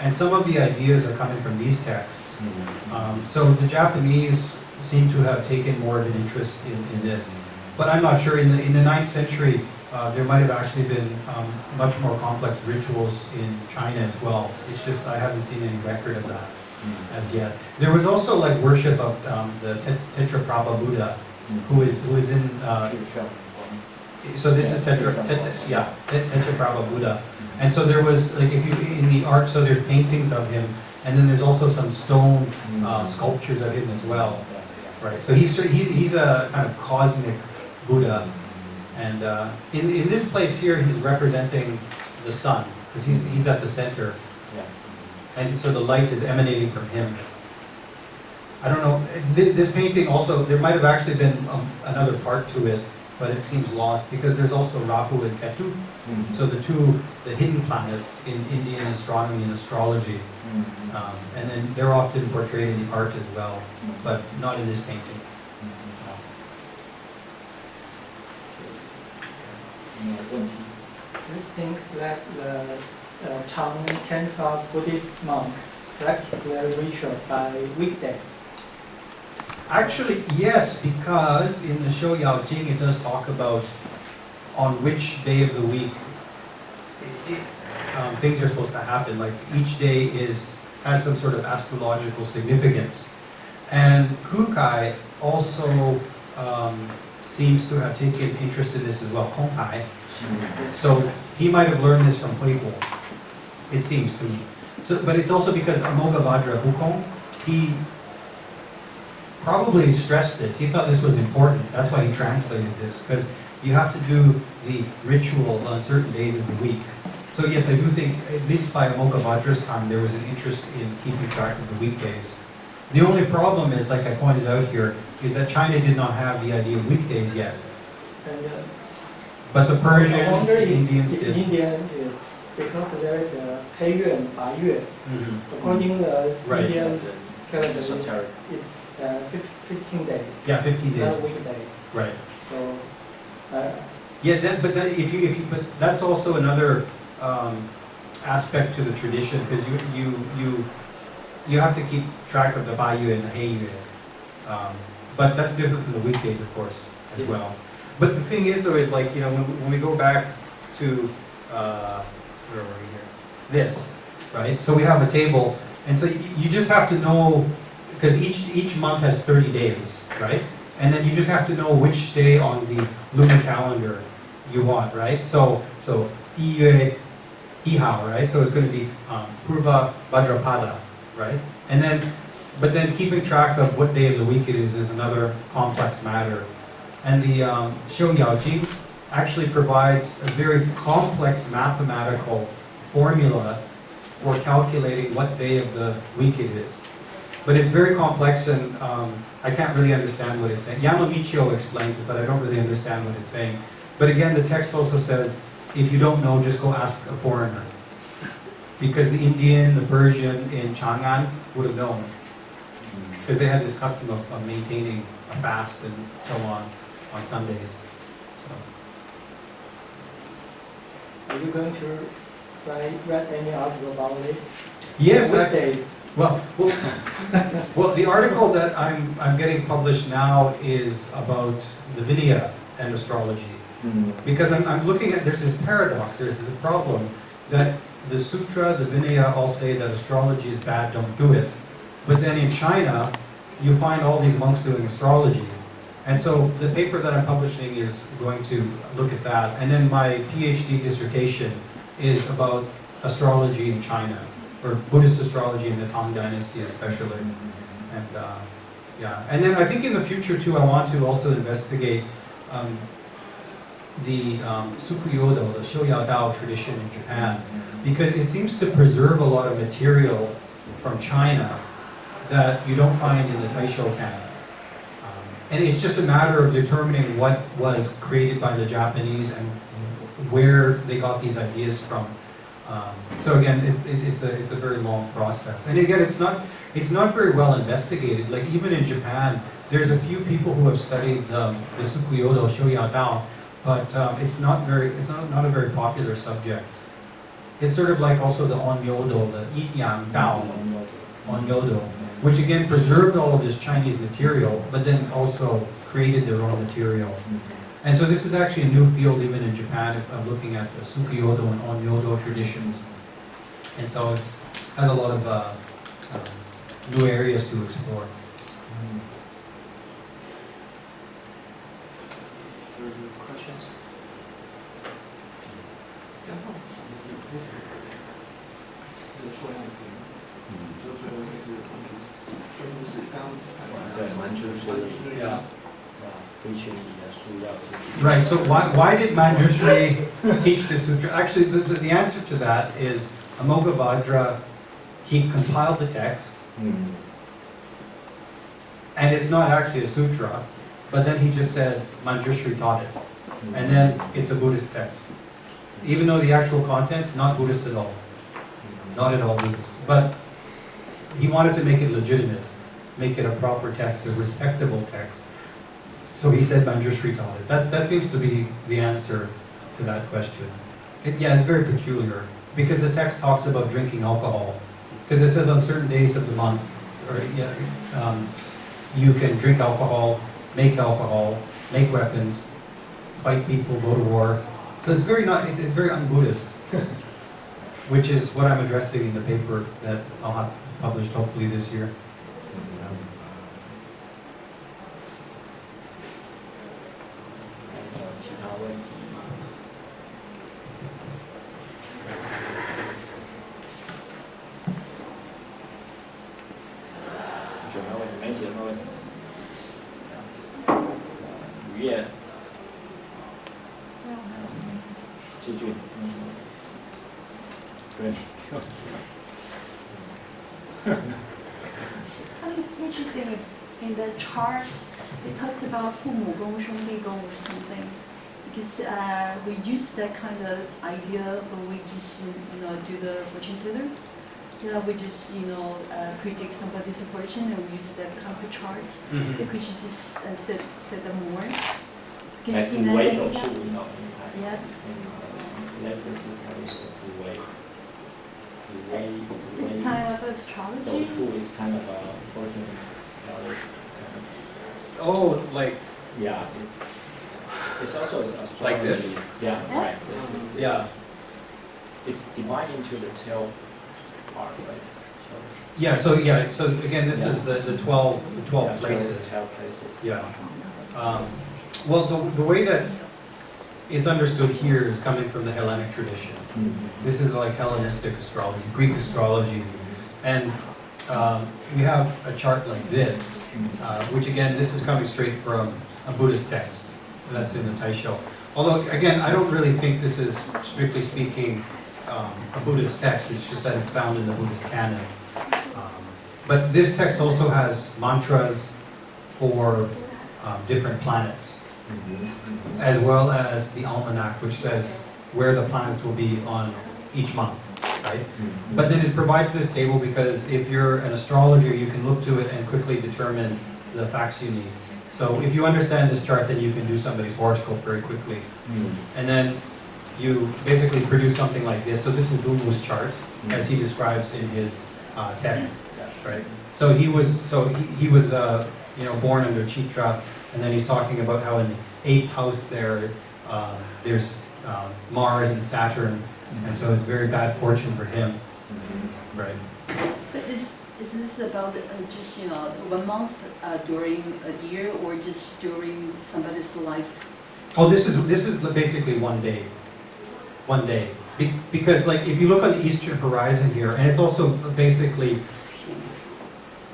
And some of the ideas are coming from these texts. Mm-hmm. um, so the Japanese seem to have taken more of an interest in, in this. But I'm not sure. In the, in the ninth century, uh, there might have actually been um, much more complex rituals in China as well. It's just I haven't seen any record of that mm-hmm. as yet. There was also like worship of um, the Tet Tetraprabha Buddha, who is who is in uh, so this is tetra tet, yeah Tetraprabha Buddha, and so there was like if you in the art so there's paintings of him, and then there's also some stone uh, sculptures of him as well, right? So he's he, he's a kind of cosmic Buddha, and uh, in in this place here he's representing the sun because he's he's at the center, and so the light is emanating from him. I don't know, this painting also, there might have actually been um, another part to it, but it seems lost because there's also Rahu and Ketu, mm-hmm. so the two, the hidden planets in Indian astronomy and astrology, mm-hmm. um, and then they're often portrayed in the art as well, mm-hmm. but not in this painting. Mm-hmm. Do you think that the uh, Chang Tantra Buddhist monk practice their ritual by weekday? Actually, yes, because in the Xiu Yao Jing it does talk about on which day of the week it, it, um, things are supposed to happen. Like each day is has some sort of astrological significance, and Kukai also um, seems to have taken interest in this as well. Kukai, so he might have learned this from people. It seems to me. So, but it's also because Amoghavajra Bukong, he probably stressed this. He thought this was important. That's why he translated this, because you have to do the ritual on certain days of the week. So yes, I do think, at least by Amoghavajra's time, there was an interest in keeping track of the weekdays. The only problem is, like I pointed out here, is that China did not have the idea of weekdays yet. And, uh, but the Persians, the Indians did. Indian is because there is a Heiyuan, Baiyuan. According to the right. Indian calendar, so it's Uh, fifteen days. Yeah, fifteen days. Not weekdays. Right. So. Uh, yeah, that, but that, if you if you but that's also another um, aspect to the tradition, because you you you you have to keep track of the Baiyuan and the Heiyuan, um, but that's different from the weekdays, of course, as yes. well. But the thing is, though, is like you know when, when we go back to uh, where were we here? This, right? So we have a table, and so you, you just have to know. Because each, each month has thirty days, right? And then you just have to know which day on the lunar calendar you want, right? So, so, Iyue, Ihao, right? So it's going to be um, Purva Vajrapada, right? And then, but then keeping track of what day of the week it is is another complex matter. And the um, Xiu Yao Jing actually provides a very complex mathematical formula for calculating what day of the week it is. But it's very complex, and um, I can't really understand what it's saying. Yano Michio explains it, but I don't really understand what it's saying. But again, the text also says, if you don't know, just go ask a foreigner. Because the Indian, the Persian in Chang'an would have known. Because they had this custom of, of maintaining a fast and so on, on Sundays. So. Are you going to write, write any article about this? Yes, I Well, well, well, the article that I'm, I'm getting published now is about the Vinaya and astrology. Mm-hmm. Because I'm, I'm looking at, there's this paradox, there's this problem that the Sutra, the Vinaya all say that astrology is bad, don't do it. But then in China, you find all these monks doing astrology. And so the paper that I'm publishing is going to look at that. And then my PhD dissertation is about astrology in China. Or Buddhist astrology in the Tang Dynasty, especially, and uh, yeah, and then I think in the future too, I want to also investigate um, the um, Tsukuyodo, the Xiu Yao Dao tradition in Japan, because it seems to preserve a lot of material from China that you don't find in the Taisho canon. Um, and it's just a matter of determining what was created by the Japanese and where they got these ideas from. Um, so again, it, it, it's a it's a very long process, and again, it's not it's not very well investigated. Like even in Japan, there's a few people who have studied um, the Tsukuyodo, Xiu Yao Dao, but um, it's not very it's not not a very popular subject. It's sort of like also the Onnyodo, the Yin Yang Dao, Onnyodo, which again preserved all of this Chinese material, but then also created their own material. And so this is actually a new field even in Japan of looking at the Tsukuyodo and Onnyodo traditions. And so it has a lot of uh, um, new areas to explore. Mm. Any questions? Mm. Yeah. Right, so why, why did Manjushri teach the sutra? Actually, the, the, the answer to that is Amoghavajra, he compiled the text, mm-hmm. and it's not actually a sutra, but then he just said Manjushri taught it, mm-hmm. and then it's a Buddhist text. Even though the actual content's not Buddhist at all, mm-hmm. not at all Buddhist, but he wanted to make it legitimate, make it a proper text, a respectable text. So he said Manjushri taught it. That's, that seems to be the answer to that question. It, yeah, it's very peculiar because the text talks about drinking alcohol because it says on certain days of the month or, yeah, um, you can drink alcohol, make alcohol, make weapons, fight people, go to war. So it's very, not, it's, it's very un-Buddhist, which is what I'm addressing in the paper that I'll have published hopefully this year. Uh, we use that kind of idea when we just, you know, do the fortune teller. You know, we just, you know, uh, predict somebody's fortune and we use that kind of chart. Mm-hmm. Could you just uh, set, set them more? That's the way of showing up in time. It's kind of astrology. It's kind of a fortune teller. Oh, like, yeah. It's, It's also astrology. Like this? Yeah, yeah. Right. This, this, yeah. It's divided into the tail part, right? So yeah, so yeah, so again this yeah. is the, the twelve the twelve yeah, places. Tail places. Yeah. Um, well the the way that it's understood here is coming from the Hellenic tradition. Mm-hmm. This is like Hellenistic astrology, Greek astrology. And um, we have a chart like this, uh, which again this is coming straight from a Buddhist text. That's in the Taisho. Although, again, I don't really think this is, strictly speaking, um, a Buddhist text. It's just that it's found in the Buddhist canon. Um, but this text also has mantras for um, different planets, mm-hmm. as well as the almanac, which says where the planets will be on each month, right? Mm-hmm. But then it provides this table because if you're an astrologer, you can look to it and quickly determine the facts you need. So if you understand this chart, then you can do somebody's horoscope very quickly. Mm. And then you basically produce something like this. So this is Dumu's chart, mm. as he describes in his uh, text, yeah. right? So he was, so he, he was, uh, you know, born under Chitra, and then he's talking about how in the eighth house there, uh, there's uh, Mars and Saturn, mm-hmm. and so it's very bad fortune for him, mm-hmm. right? But is Is this about uh, just, you know, one month uh, during a year or just during somebody's life? Oh, this is this is basically one day. One day. Be because, like, if you look on the eastern horizon here, and it's also basically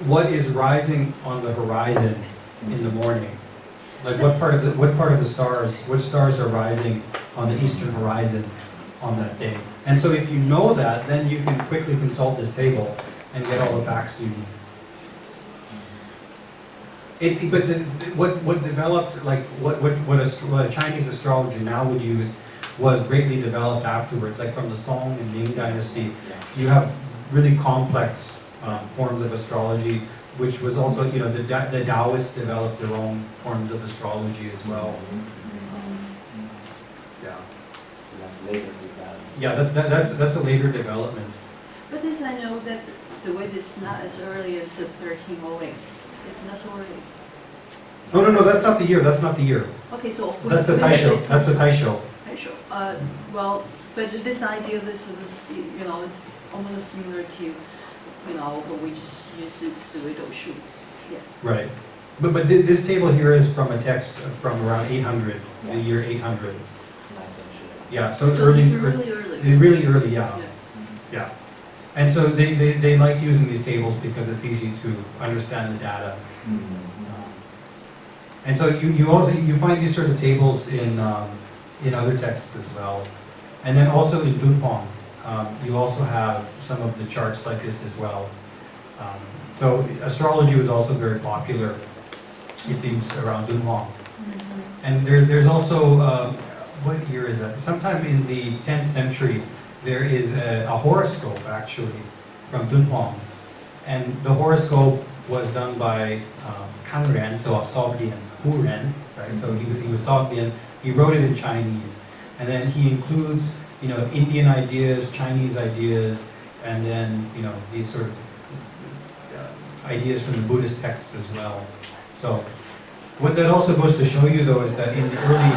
what is rising on the horizon in the morning. Like what part of the what part of the stars, which stars are rising on the eastern horizon on that day? And so if you know that, then you can quickly consult this table and get all the facts you need. It, but the, what what developed like what what what a, what a Chinese astrologer now would use was greatly developed afterwards. Like from the Song and Ming dynasty, you have really complex um, forms of astrology, which was also, you know, the the Taoists developed their own forms of astrology as well. Yeah. So that's later development. Yeah, that, that, that's that's a later development. But as I know that the way it's not as early as thirteen oh eight. It's not so early. No, no, no. That's not the year. That's not the year. Okay, so that's the Taisho. That's the Taisho. Taisho. Uh, well, but this idea, this is, you know, it's almost similar to, you know, but we just use the Beidou Shu. Yeah. Right. But but th this table here is from a text from around eight hundred, yeah. The year eight hundred. Yeah. So it's so early. It's really early. Really early. Yeah. Yeah. Yeah. And so they, they, they liked using these tables because it's easy to understand the data. Mm-hmm. um, and so you, you also you find these sort of tables in um, in other texts as well. And then also in Dunhuang, um, you also have some of the charts like this as well. Um, so astrology was also very popular, it seems, around Dunhuang. Mm-hmm. And there's there's also uh, what year is that? Sometime in the tenth century. There is a, a horoscope, actually, from Dunhuang. And the horoscope was done by um, Kangren, so a Sogdian, Huren, right? So he, he was Sogdian. He wrote it in Chinese. And then he includes, you know, Indian ideas, Chinese ideas, and then, you know, these sort of ideas from the Buddhist texts as well. So what that also goes to show you, though, is that in the early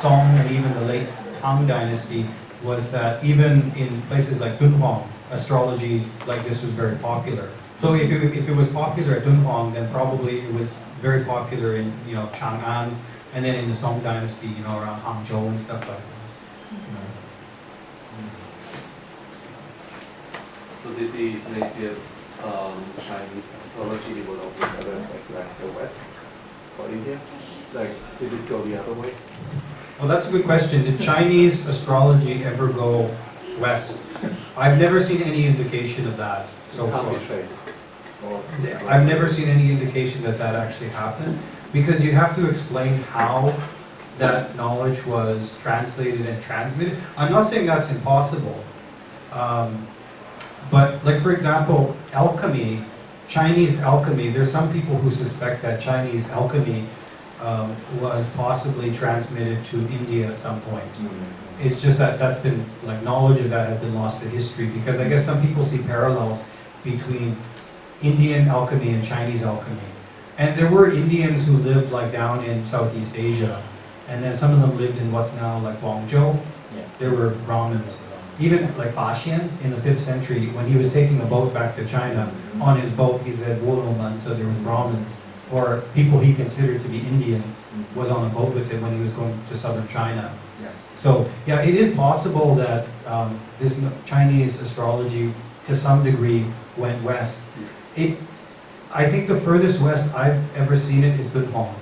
Song and even the late Han dynasty, was that even in places like Dunhuang, astrology like this was very popular. So if it, if it was popular at Dunhuang, then probably it was very popular in, you know, Chang'an, and then in the Song Dynasty, you know, around Hangzhou and stuff like that. You know. So did these native um, Chinese astrology develop in other, like, like the West or India? Like, did it go the other way? Well, that's a good question. Did Chinese astrology ever go west? I've never seen any indication of that so far. I've never seen any indication that that actually happened, because you have to explain how that knowledge was translated and transmitted. I'm not saying that's impossible, um, but like, for example, alchemy, Chinese alchemy, there's some people who suspect that Chinese alchemy Um, was possibly transmitted to India at some point. Mm-hmm. It's just that that's been, like, knowledge of that has been lost to history, because I guess some people see parallels between Indian alchemy and Chinese alchemy. And there were Indians who lived, like, down in Southeast Asia, and then some of them lived in what's now, like, Guangzhou. Yeah. There were Brahmins. Even, like, Pashian in the fifth century, when he was taking a boat back to China, mm-hmm. on his boat he said Woloman, so there were Brahmins, or people he considered to be Indian, was on a boat with him when he was going to southern China. Yeah. So, yeah, it is possible that um, this Chinese astrology, to some degree, went west. It, I think the furthest west I've ever seen it is Dunhuang.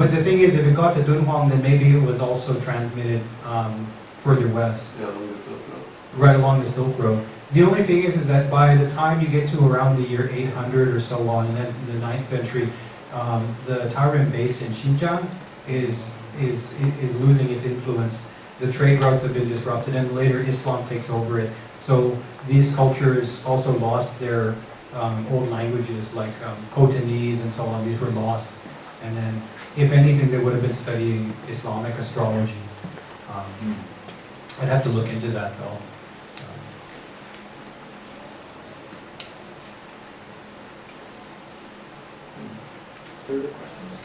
But the thing is, if it got to Dunhuang, then maybe it was also transmitted um, further west. Yeah, along the Silk Road. Right along the Silk Road. The only thing is, is that by the time you get to around the year eight hundred or so on, and then in the ninth century, um, the Tarim base in Xinjiang is, is, is losing its influence. The trade routes have been disrupted, and later Islam takes over it. So these cultures also lost their um, old languages, like um, Khotanese and so on. These were lost. And then, if anything, they would have been studying Islamic astrology. Um, I'd have to look into that, though. Further questions?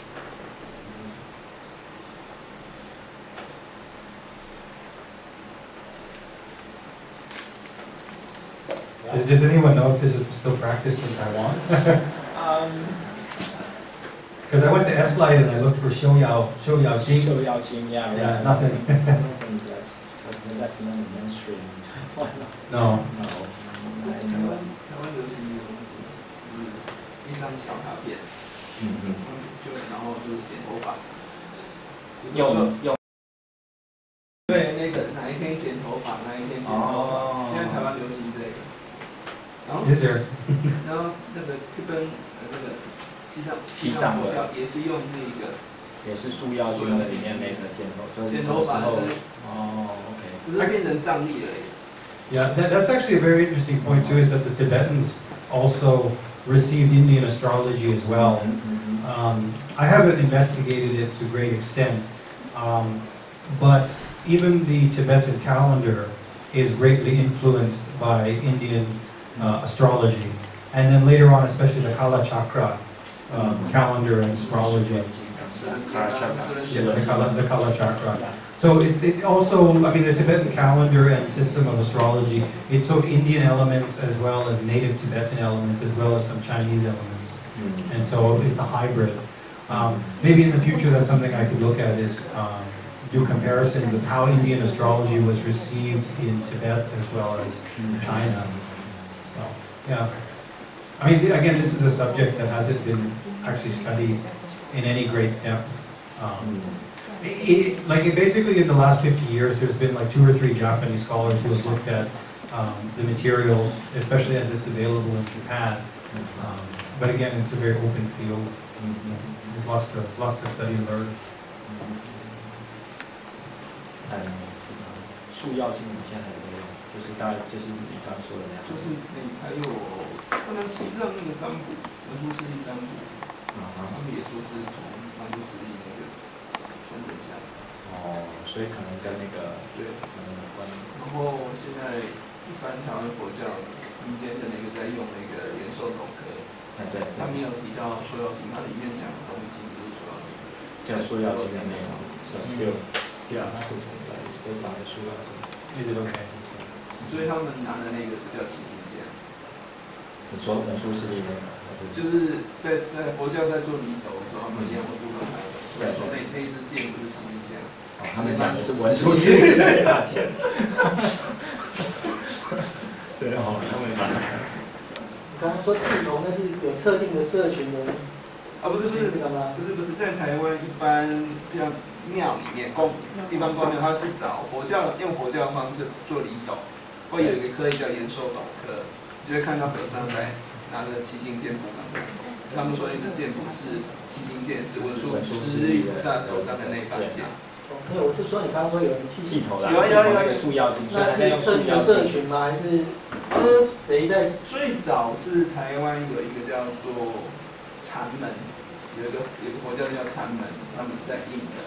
Does, does anyone know if this is still practiced in Taiwan? Because um, I went to S-Lite and I looked for Xiu Yao, Xiu Yao Jing. Xiu Yao Jing, yeah. Yeah, right. Nothing. Nothing, yes. Because that's not the mainstream. No. No. No. Mm-hmm. 有有。对，那个哪一天剪头发，哪一天剪头发，现在台湾流行这个。然后，然后那个就跟那个西藏西藏佛教也是用那个，也是树妖精的里面那个剪头，剪头发的。哦 ，OK。不是变成藏历而已。 Yeah, that, that's actually a very interesting point too, is that the Tibetans also received Indian astrology as well. Mm-hmm. um, I haven't investigated it to great extent, um, but even the Tibetan calendar is greatly influenced by Indian uh, astrology. And then later on, especially the Kala Chakra um, mm-hmm. calendar and astrology. Yeah, the Kala, the Kala Chakra. So it, it also, I mean, the Tibetan calendar and system of astrology, it took Indian elements as well as native Tibetan elements as well as some Chinese elements. Mm-hmm. And so it's a hybrid. Um, maybe in the future that's something I could look at, is um, do comparisons of how Indian astrology was received in Tibet as well as in China. So, yeah. I mean, again, this is a subject that hasn't been actually studied in any great depth. Um, It, like it basically in the last fifty years, there's been like two or three Japanese scholars who have looked at um, the materials, especially as it's available in Japan. Um, but again, it's a very open field. There's lots to, lots to study and learn. Oh, so it can go like a. And now, yeah, is it okay? So they took 对，所以那支箭不是长命箭，他们讲的是文殊师利的大箭，所以哦，他们讲。刚刚说剃头，那是有特定的社群的啊，不是是这个吗？不是不是，在台湾一般像庙里面供，一般供庙他是找佛教，用佛教的方式做礼斗，会有一个科叫延寿斗科，就会看到和尚在拿着七星天鼓，他们说那支箭不是。 七星剑是文殊师利菩萨手上的那把剑。没有，我是说你刚刚说有人剃头啦，有有有那个树妖精，那是特定的社群吗？还是呃谁在？最早是台湾有一个叫做禅门，有一个有个佛教叫禅门，他们在印的。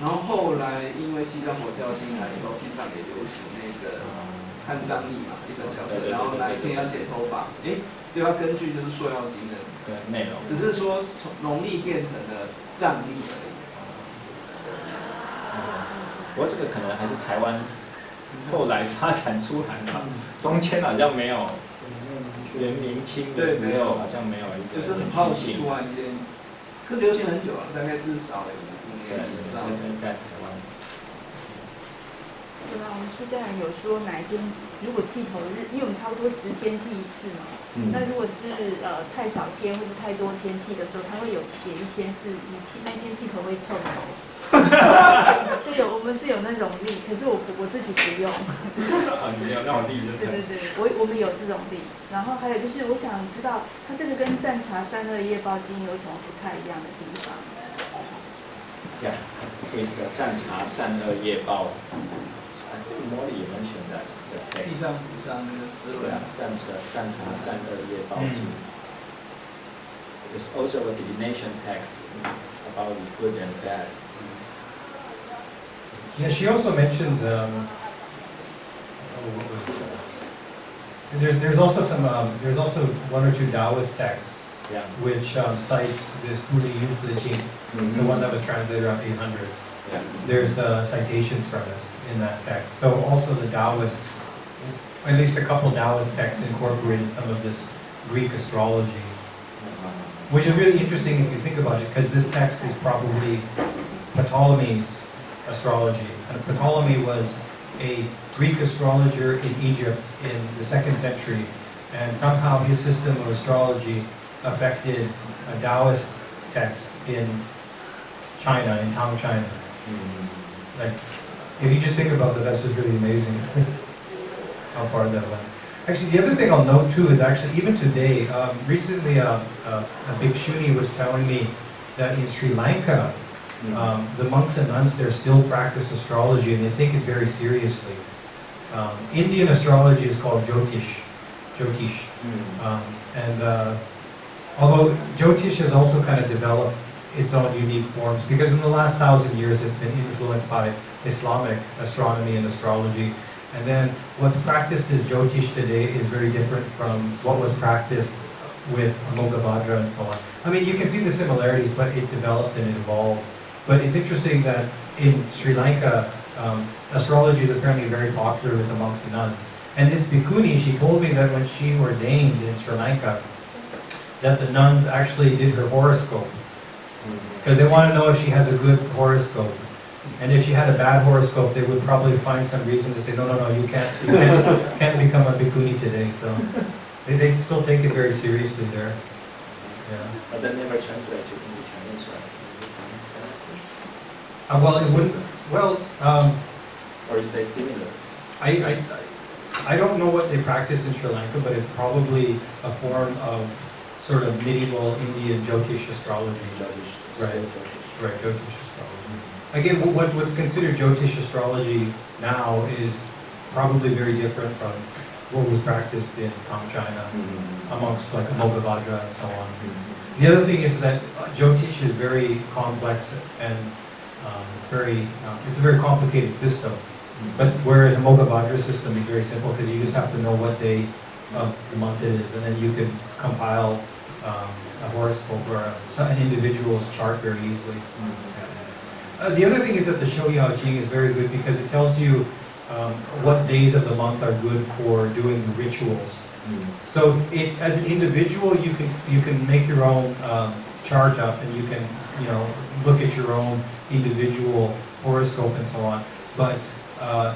然后后来因为西藏佛教进来以后，西藏也流行那个看藏历嘛，一本小册，然后哪一天要剪头发，哎，都要根据就是《说妖经》的。 对，内容只是说从农历变成了藏历而已。嗯，不过这个可能还是台湾后来发展出来的，中间好像没有元明清的时候好像没有一个。就是很好奇，突然间，这流行很久了，大概至少有五年以上。在台湾。对吧？我们出家人有说哪一天如果剃头日，因为我们差不多十天剃一次嘛。 嗯、那如果是呃太少天或者太多天剃的时候，它会有写一天是你剃那天剃头会臭头，所以有我们是有那种例，可是我我自己不用。啊，你没有那种例就对对对，我我们有这种例。然后还有就是，我想知道它这个跟占察三恶业报经有什么不太一样的地方？呀，为什么占察三恶业报？哎，魔力也能存在。 地藏菩萨那个思维啊，占察占察三恶业报经。It's also a divination text about the good and bad. Yeah, she also mentions. Um, oh, what was it? There's there's also some um, there's also one or two Taoist texts, yeah. which um, cite this Duli Yusi Jing, the one that was translated around eight hundred. Yeah. There's uh, citations from it in that text. So also the Taoists. At least a couple Taoist texts incorporated some of this Greek astrology, which is really interesting if you think about it, because this text is probably Ptolemy's astrology. And Ptolemy was a Greek astrologer in Egypt in the second century, and somehow his system of astrology affected a Taoist text in China, in Tang China. Mm-hmm. Like, if you just think about that, that's just really amazing how far that went. Actually, the other thing I'll note too is actually even today, um, recently uh, uh, a big Shuni was telling me that in Sri Lanka, mm-hmm. um, the monks and nuns there still practice astrology and they take it very seriously. Um, Indian astrology is called Jyotish, Jyotish, mm-hmm. um, and uh, although Jyotish has also kind of developed its own unique forms, because in the last thousand years it's been influenced by Islamic astronomy and astrology. And then what's practiced as Jyotish today is very different from what was practiced with Amoghavajra and so on. I mean, you can see the similarities, but it developed and it evolved. But it's interesting that in Sri Lanka, um, astrology is apparently very popular with the monks and nuns. And this bhikkhuni, she told me that when she ordained in Sri Lanka, that the nuns actually did her horoscope. Because they want to know if she has a good horoscope. And if she had a bad horoscope, they would probably find some reason to say, no, no, no, you can't, you can't, can't become a bhikkhuni today. So they, they still take it very seriously there. Yeah. But that never translated into Chinese, right? Uh, well, it wouldn't. Well, um, or is they similar? I, I, I don't know what they practice in Sri Lanka, but it's probably a form of sort of medieval Indian Jyotish astrology. Jyotish. Right. Jyotish. Right. Jyotish. Again, what, what's considered Jyotish astrology now is probably very different from what was practiced in Tang China, mm-hmm. amongst like Amoghavajra and so on. Mm-hmm. The other thing is that Jyotish is very complex and um, very, uh, it's a very complicated system. Mm-hmm. But whereas Amoghavajra system is very simple because you just have to know what day of the month it is, and then you could compile um, a horoscope or a, an individual's chart very easily. Mm-hmm. Uh, the other thing is that the Xiu Yao Jing is very good because it tells you um, what days of the month are good for doing rituals. Mm-hmm. So it's, as an individual, you can you can make your own um, chart up and you can you know look at your own individual horoscope and so on. But uh,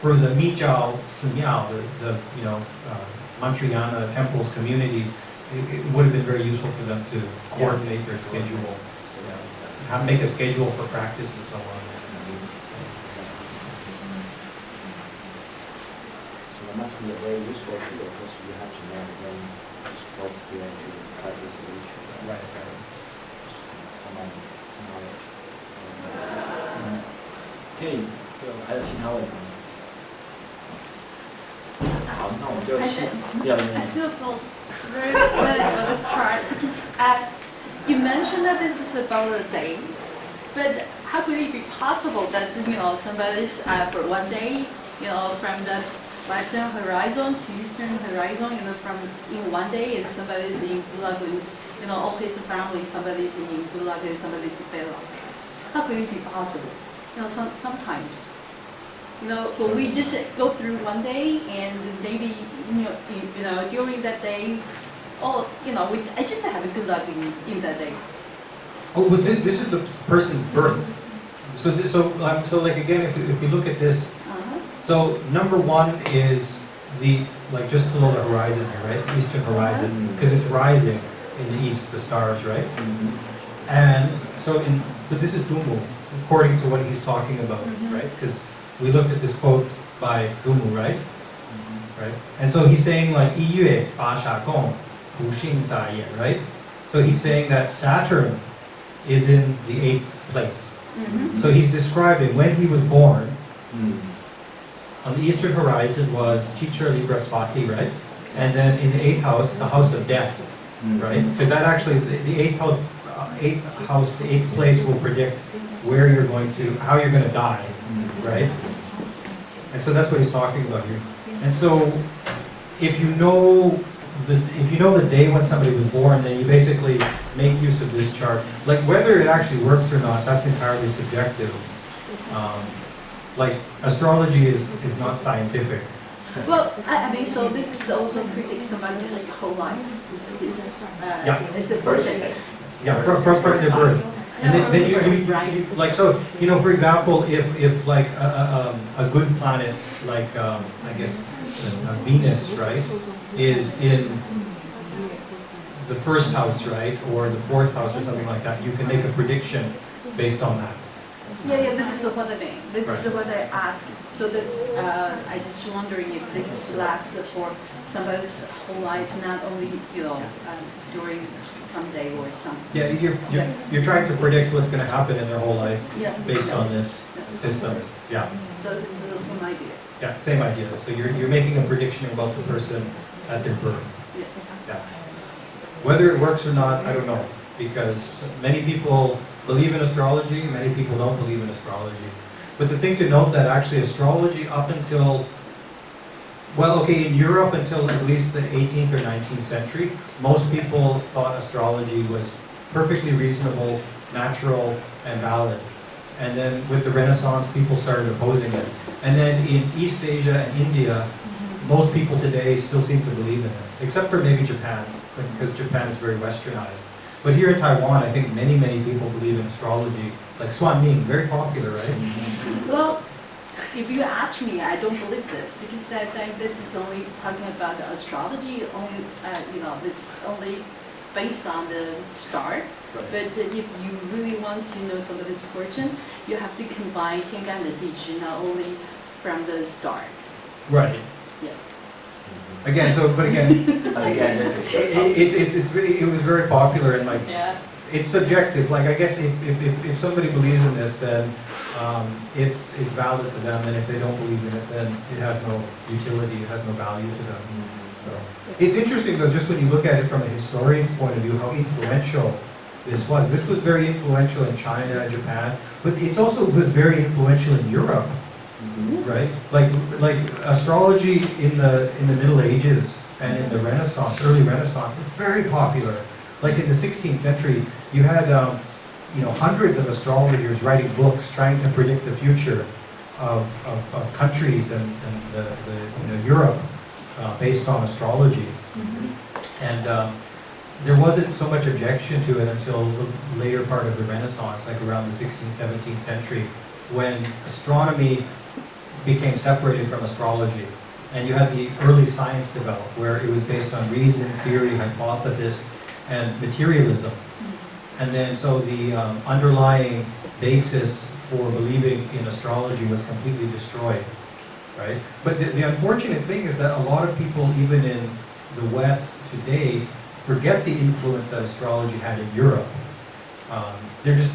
for the Mijiao, Simiao, the, the you know uh, Mantrayana temples communities, it, it would have been very useful for them to coordinate yeah. their schedule. How to make a schedule for practice and so on. So it must be very useful too, because you have to learn when what you actually practice in each other. Right, right. Common knowledge. Okay, 还有其他问题吗？好，那我就第二问。I still feel very good about this chart because I. You mentioned that this is about a day, but how could it be possible that you know somebody's uh, for one day, you know, from the western horizon to eastern horizon, you know, from in one day, and somebody's in Gulag, you know, all his family, somebody's in Gulag and somebody's in Belak. How could it be possible? You know, some, sometimes, you know, but we just go through one day, and maybe you know, you know, during that day. Oh, you know, we, I just have a good luck in, in that day. Oh, but th this is the person's birth. So, th so, um, so, like again, if we, if we look at this, uh-huh. so number one is the like just below the horizon here, right? Eastern horizon, because uh-huh. it's rising in the east, the stars, right? Mm-hmm. And so, in so this is Dumu, according to what he's talking about, mm-hmm. right? Because we looked at this quote by Dumu, right? Mm-hmm. Right. And so he's saying like "一月 Pasha Gong." Right? So he's saying that Saturn is in the eighth place. Mm-hmm. So he's describing when he was born, mm-hmm. on the eastern horizon was Chitra Libra Svati, right? And then in the eighth house, the house of death, mm-hmm. right? Because that actually, the, the eighth, house, uh, eighth house, the eighth place will predict where you're going to, how you're going to die, mm-hmm. right? And so that's what he's talking about here. And so if you know The, if you know the day when somebody was born, then you basically make use of this chart. Like whether it actually works or not, that's entirely subjective. Um, like astrology is, is not scientific. Well, I mean, so this is also predicts somebody's whole life. This is uh, yeah. It's a project. Yeah, from from their birth. And then, then you, you, you, you like so you know for example if if like a a, a good planet like um, I guess. Uh, Venus, right, is in the first house, right, or the fourth house or something like that, you can make a prediction based on that. Yeah, yeah, this is what I mean. This right. is what I asked. So that's, uh, I just wondering if this lasts for somebody's whole life, not only, you know, um, during some day or something. Yeah, you're, you're, you're trying to predict what's going to happen in their whole life yeah. based yeah. on this system. Yeah. So it's the same idea. Yeah, same idea. So you're, you're making a prediction about the person at their birth. Yeah. yeah. Whether it works or not, I don't know, because many people believe in astrology, many people don't believe in astrology. But the thing to note that actually astrology up until, well, okay, in Europe until at least the eighteenth or nineteenth century, most people thought astrology was perfectly reasonable, natural, and valid. And then with the Renaissance, people started opposing it. And then in East Asia and India, most people today still seem to believe in it, except for maybe Japan, because Japan is very westernized. But here in Taiwan, I think many, many people believe in astrology. Like Suan Ming, very popular, right? Well, if you ask me, I don't believe this, because I think this is only talking about astrology, only, uh, you know, it's only based on the star. Right. But uh, if you really want to know somebody's fortune, you have to combine Chang'an and Diji, not only from the star. Right. Yeah. Again, so but again, again, it, it, it, it's really, it was very popular and like yeah. it's subjective. Like I guess if, if, if somebody believes in this, then um, it's it's valid to them, and if they don't believe in it, then it has no utility, it has no value to them. So it's interesting though, just when you look at it from a historian's point of view, how influential this was. This was very influential in China and Japan, but it's also was very influential in Europe. Mm-hmm. Right, like like astrology in the in the Middle Ages and in the Renaissance, early Renaissance, was very popular. Like in the sixteenth century, you had um, you know hundreds of astrologers writing books trying to predict the future of of, of countries and, and the, the you know Europe uh, based on astrology. Mm-hmm. And um, there wasn't so much objection to it until the later part of the Renaissance, like around the sixteenth, seventeenth century, when astronomy became separated from astrology, and you had the early science develop, where it was based on reason, theory, hypothesis, and materialism. And then so the um, underlying basis for believing in astrology was completely destroyed, right? But the, the unfortunate thing is that a lot of people, even in the West today, forget the influence that astrology had in Europe. Um, they're just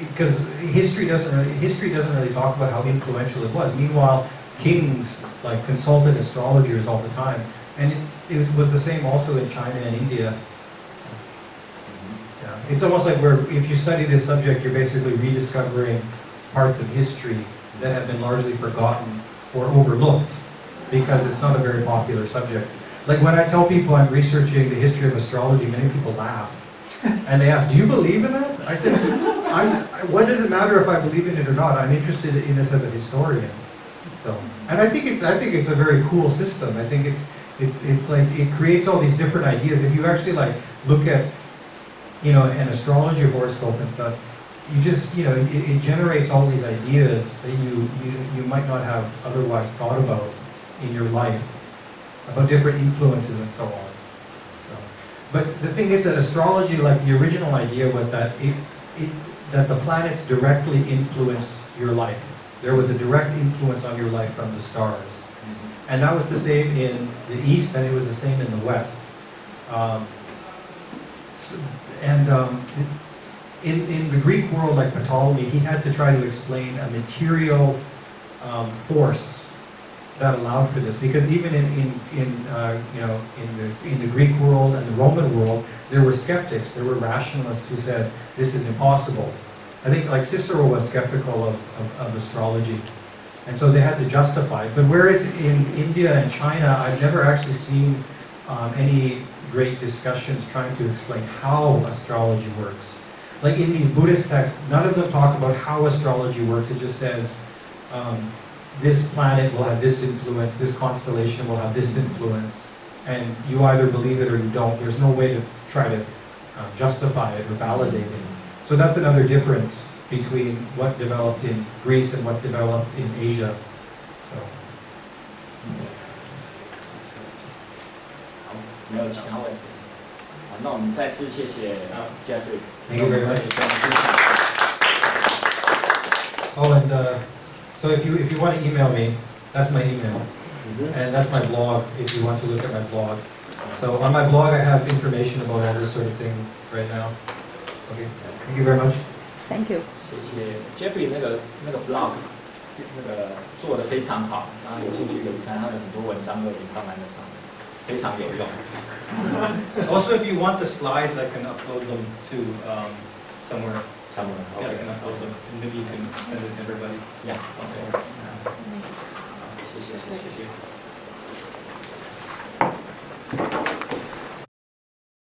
because uh, history doesn't really, history doesn't really talk about how influential it was. Meanwhile, kings like consulted astrologers all the time, and it, it was the same also in China and India. Yeah. It's almost like where if you study this subject, you're basically rediscovering parts of history that have been largely forgotten or overlooked because it's not a very popular subject. Like when I tell people I'm researching the history of astrology, many people laugh. And they asked, do you believe in that? I said, I'm, what does it matter if I believe in it or not? I'm interested in this as a historian. So, and I think it's, I think it's a very cool system. I think it's, it's, it's like it creates all these different ideas. If you actually like look at, you know, an astrology horoscope and stuff, you just, you know, it, it generates all these ideas that you, you you might not have otherwise thought about in your life about different influences and so on. But the thing is that astrology, like the original idea was that it, it, that the planets directly influenced your life. There was a direct influence on your life from the stars. Mm-hmm. And that was the same in the East and it was the same in the West. Um, so, and um, in, in the Greek world, like Ptolemy, he had to try to explain a material um, force that allowed for this, because even in in, in uh, you know in the in the Greek world and the Roman world, there were skeptics, there were rationalists who said this is impossible. I think like Cicero was skeptical of, of, of astrology, and so they had to justify it. But whereas in India and China, I've never actually seen um, any great discussions trying to explain how astrology works. Like in these Buddhist texts, none of them talk about how astrology works. It just says. Um, This planet will have this influence, this constellation will have this influence, and you either believe it or you don't. There's no way to try to uh, justify it or validate it. So that's another difference between what developed in Greece and what developed in Asia. So. Thank you very much. Oh, and uh, so if you if you want to email me, that's my email, mm-hmm. and that's my blog. If you want to look at my blog, so on my blog I have information about all this sort of thing right now. Okay, thank you very much. Thank you. 谢谢 Jeffrey 那个那个 blog 那个做得非常好，大家有兴趣可以看，他有很多文章都已经放在那上面，非常有用。Also, if you want the slides, I can upload them to um, somewhere. Somewhere. Okay. Yeah, I can upload them, and maybe you can send it to everybody. Yeah. Okay.